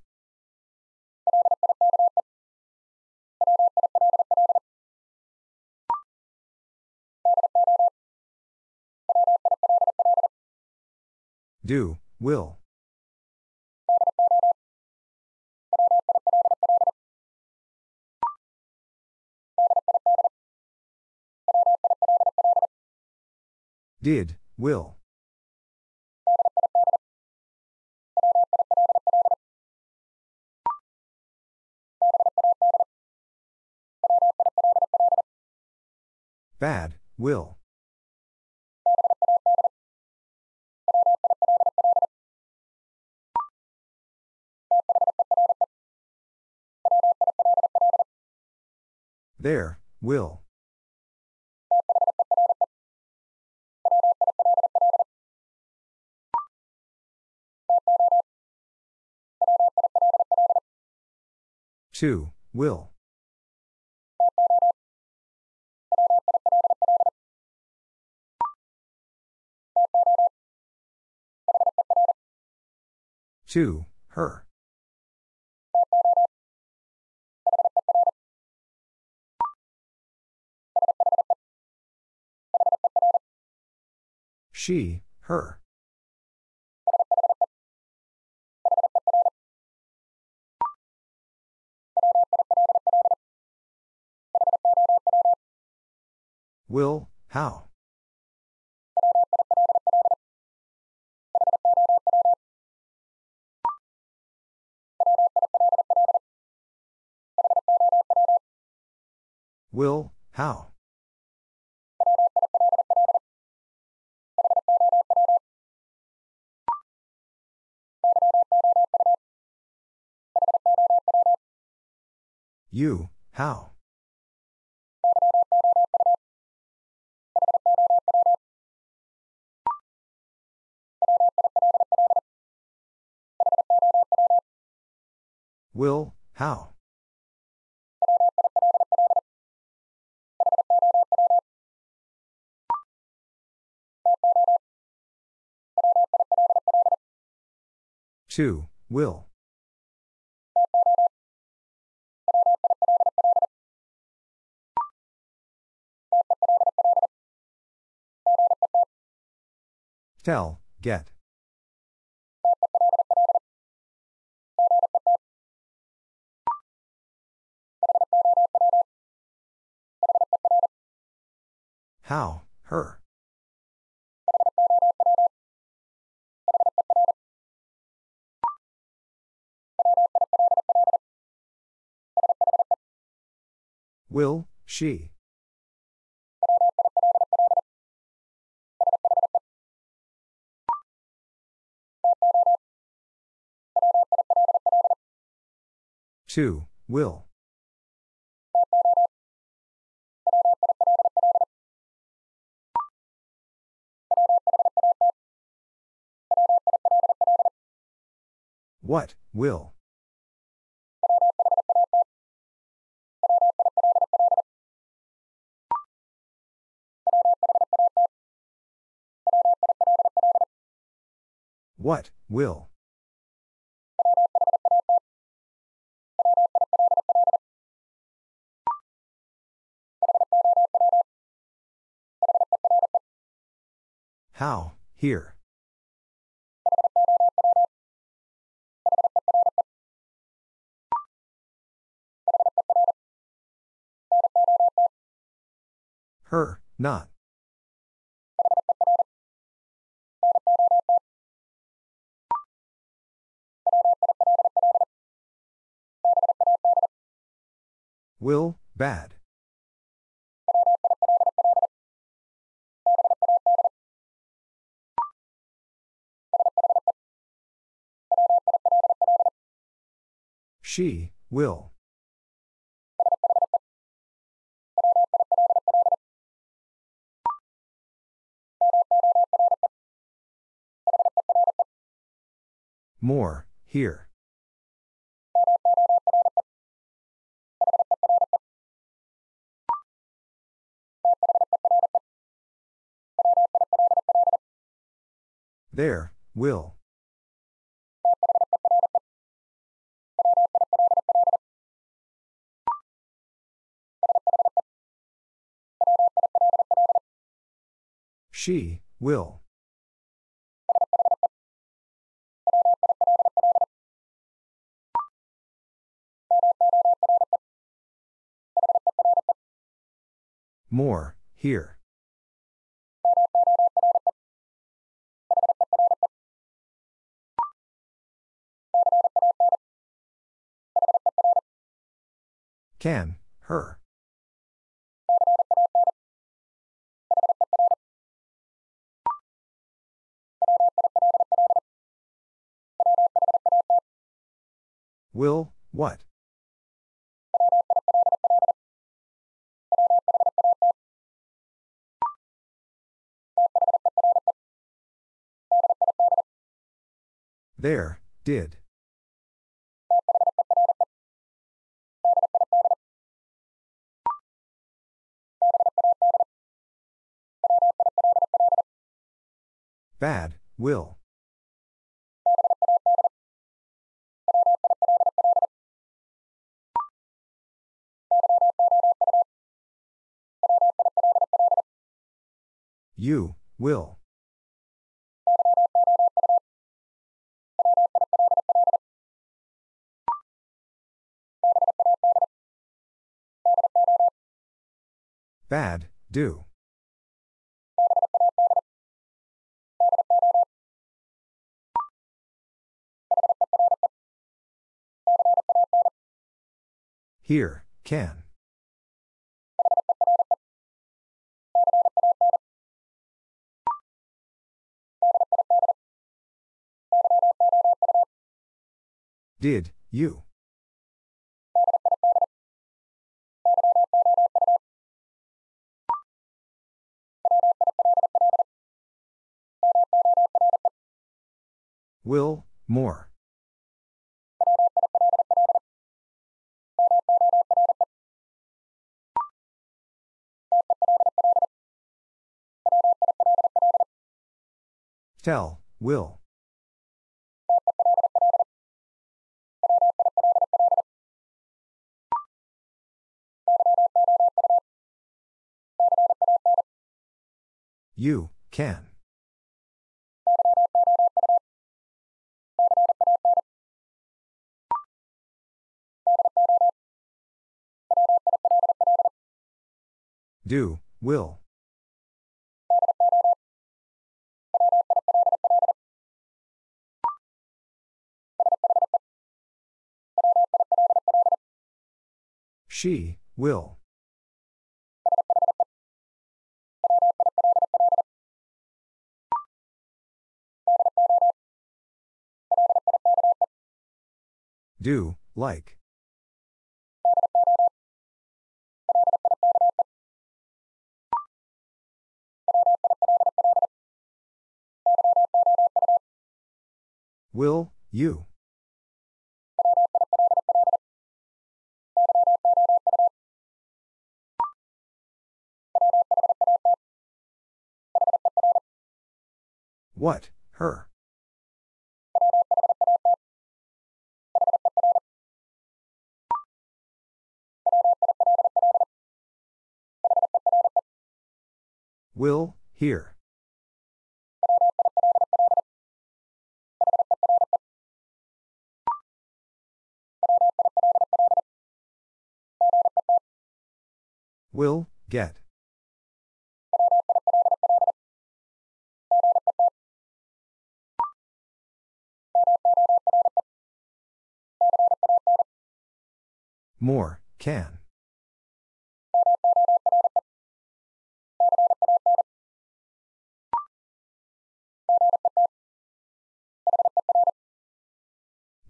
Do, will. Did, will. Bad, will. There, will. 2. Will. 2. Her. 2. She, her. 2. Will, how. 2. Will, how. 2. You, how. 2. Will, how. 2. Will. 2. Tell, get. 2. How, her. 2. Will, she. 2. Will. 2. What, will. 2. What, will. 2. How, here. 2. Her, not. 2. Will, bad. 2. She, will. 2. More, here. 2. There, will. 2. She, will. 2. More, here. 2. Can, her. 2. Will, what. 2. There, did. Bad, will. You, will. Bad, do. Here, can. Did, you. Will, more. Tell, will. You, can. Do, will. She, will. Do, like. Will, you. What, her. Will, here. Will, get. More, can.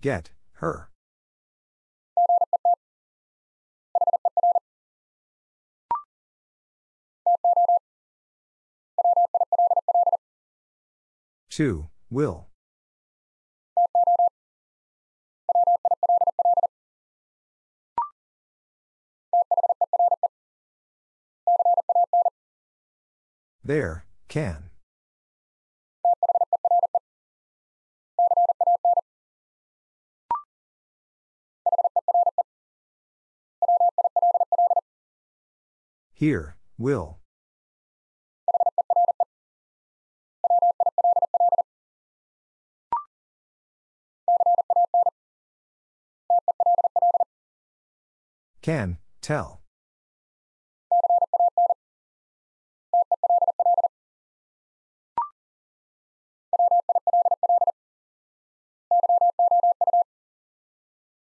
Get, her. To, will. There, can. Here, will. Can, tell.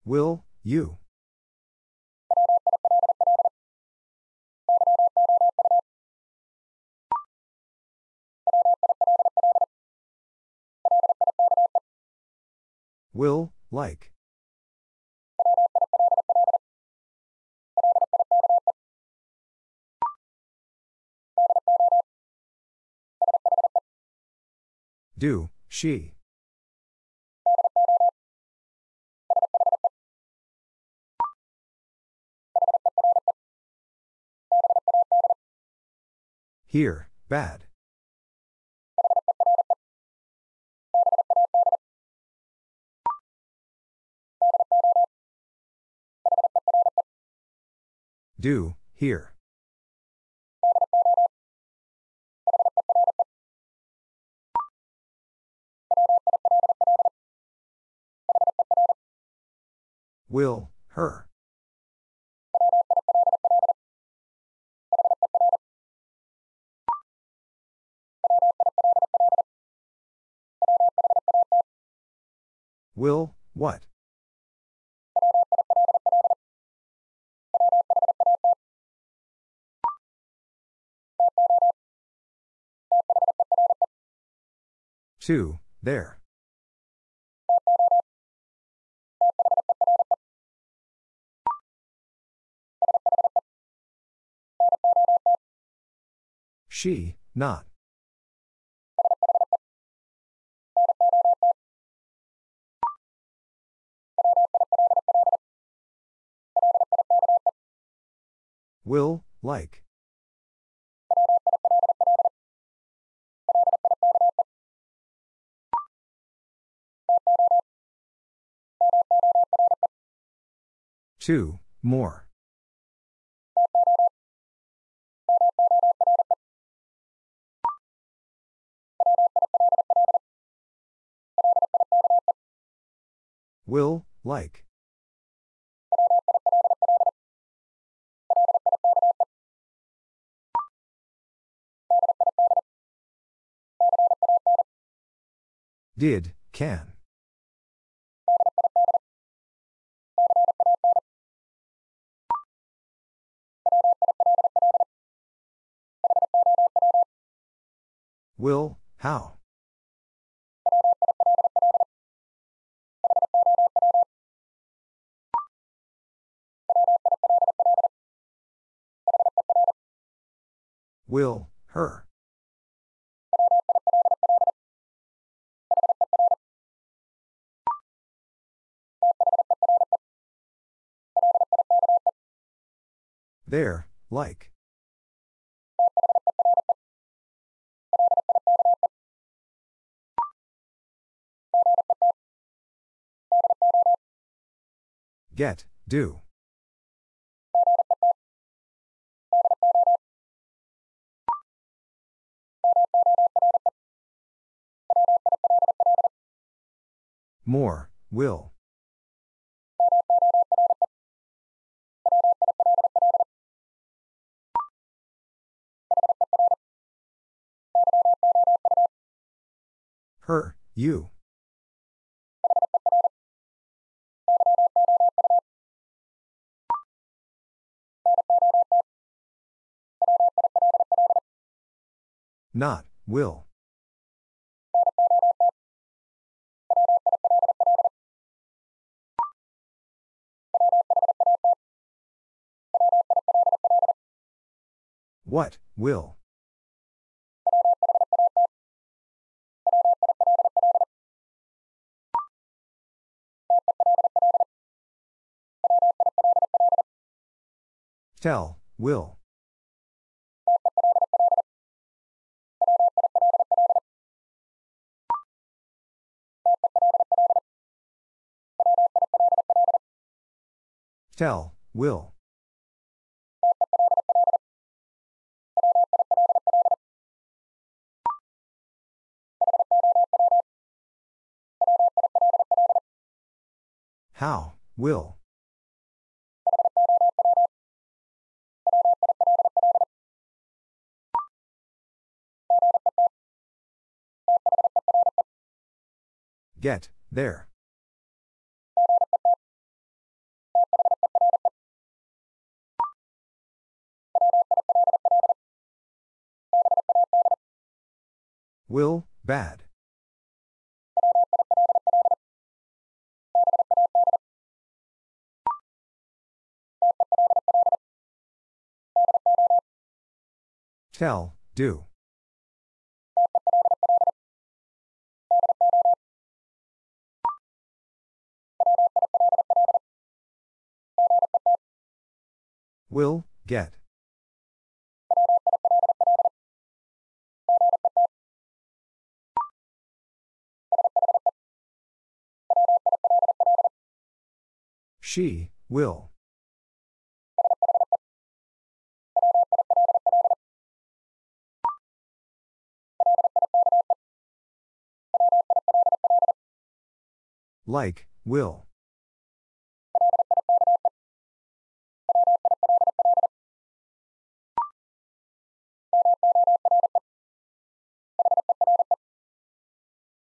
Will, you. Will, like. Do, she. Here, bad. Do, here. Will, her. Will, what? Two, there. She, not. Will, like. Two, more. Will, like. Did, can. Will, how. Will, her. There, like. Get, do. More, will. Her, you. Not, will. What, will. Tell, will. Tell, will. How, will. Get, there. Will, bad. Tell, do. Will, get. She, will. Like, will.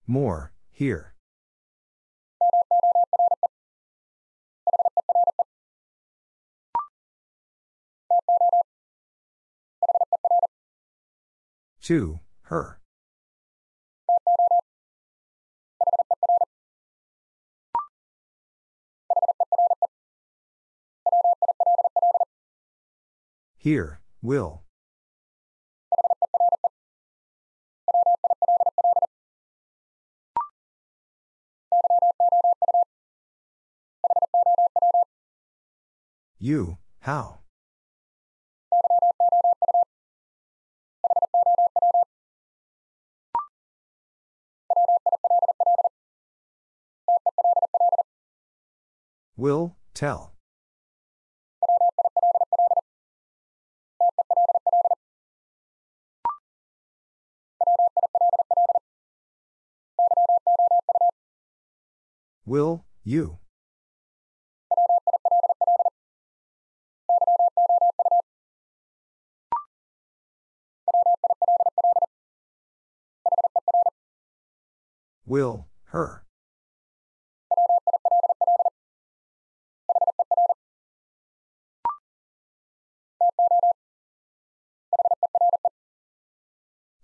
More, here. To, her. Here, will. You, how. Will, tell. Will, you. Will, her.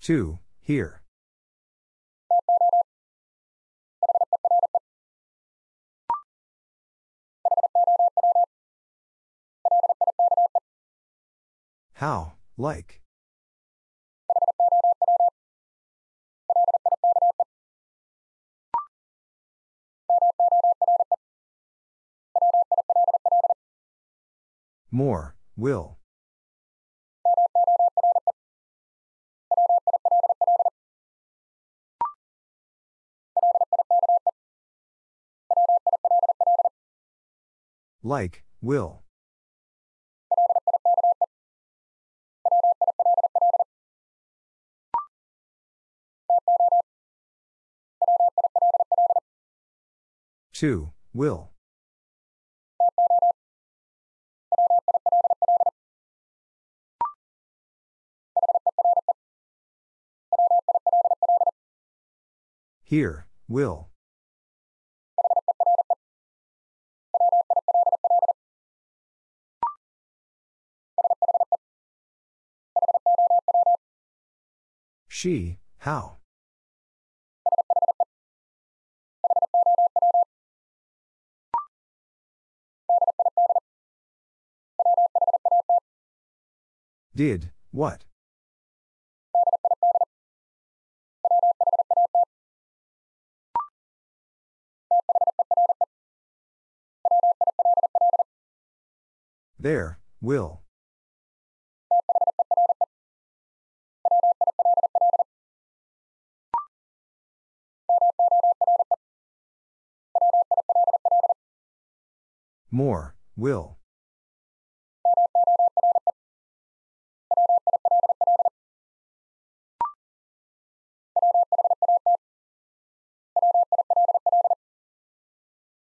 To, here. How, like. More, will. Like, will. To, will. Here, will. She, how. Did, what. There, will. More, will.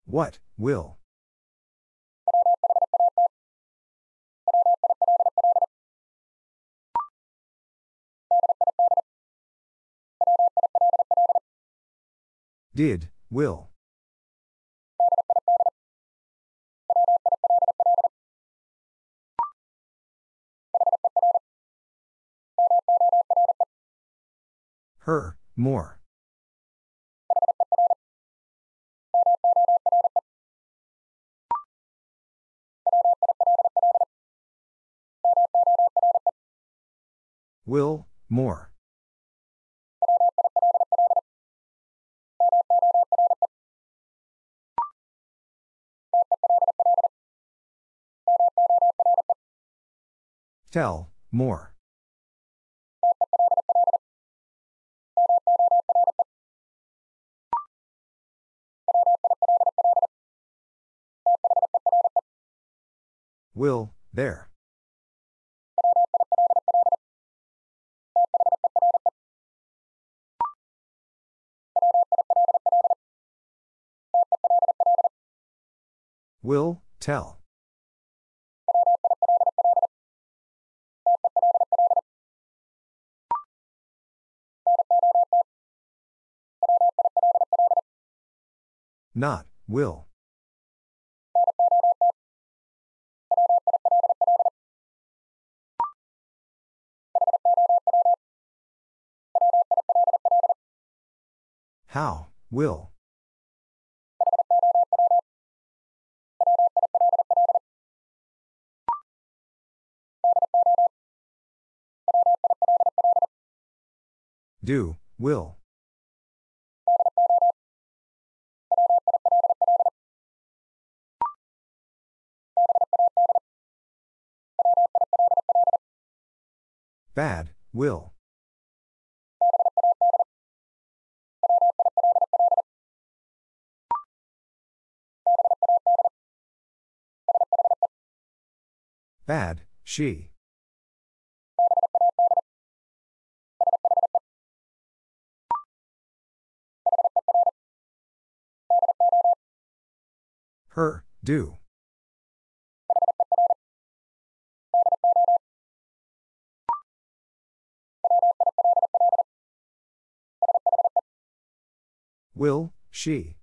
What, will. Did, will. Her, more. Will, more. Tell, more. Will, there. Will, tell. Not, will. How, will. Do, will. Bad, will. Bad, she. Her, do. Will, she.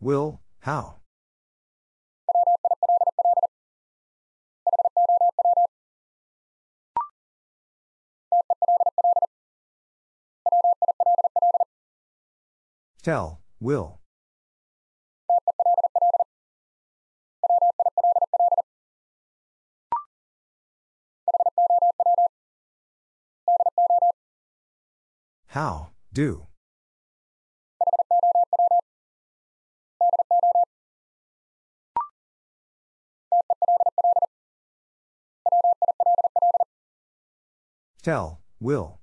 Will, how. Tell, will. How, do. Tell, will.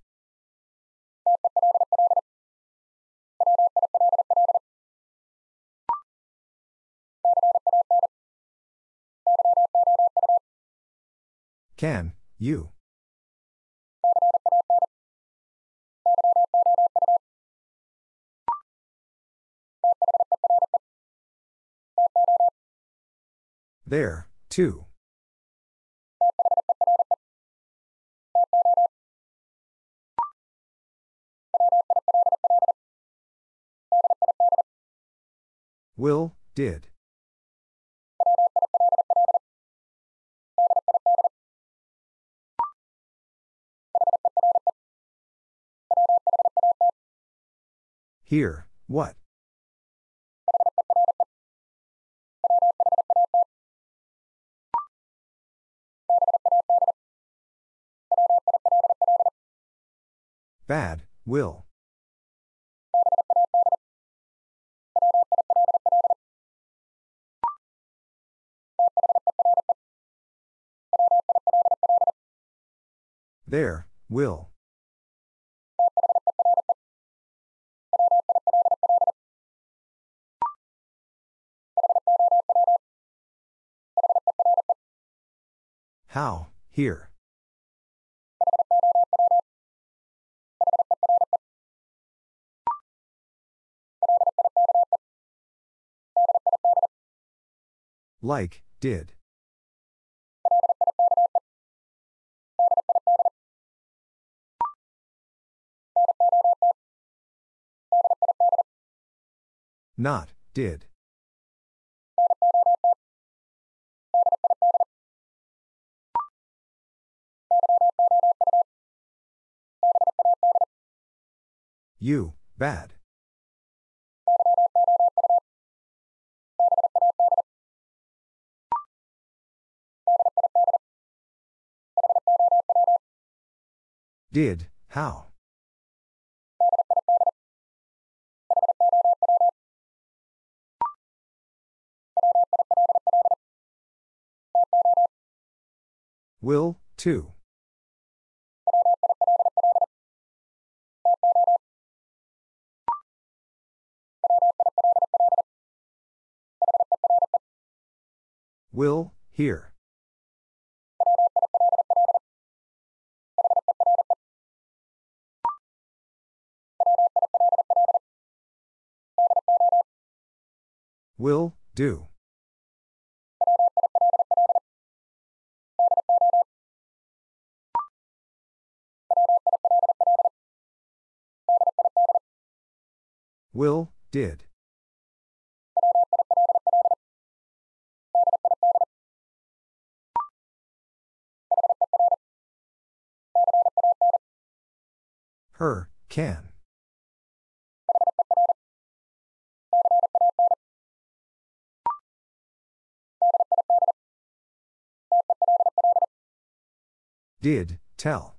Can, you. There, too. Will, did. Here, what? Bad, will. There, will. How, here. Like, did. Not, did. You, bad. Did, how. Will, too. Will, here. Will, do. Will, did. Her, can. Did, tell.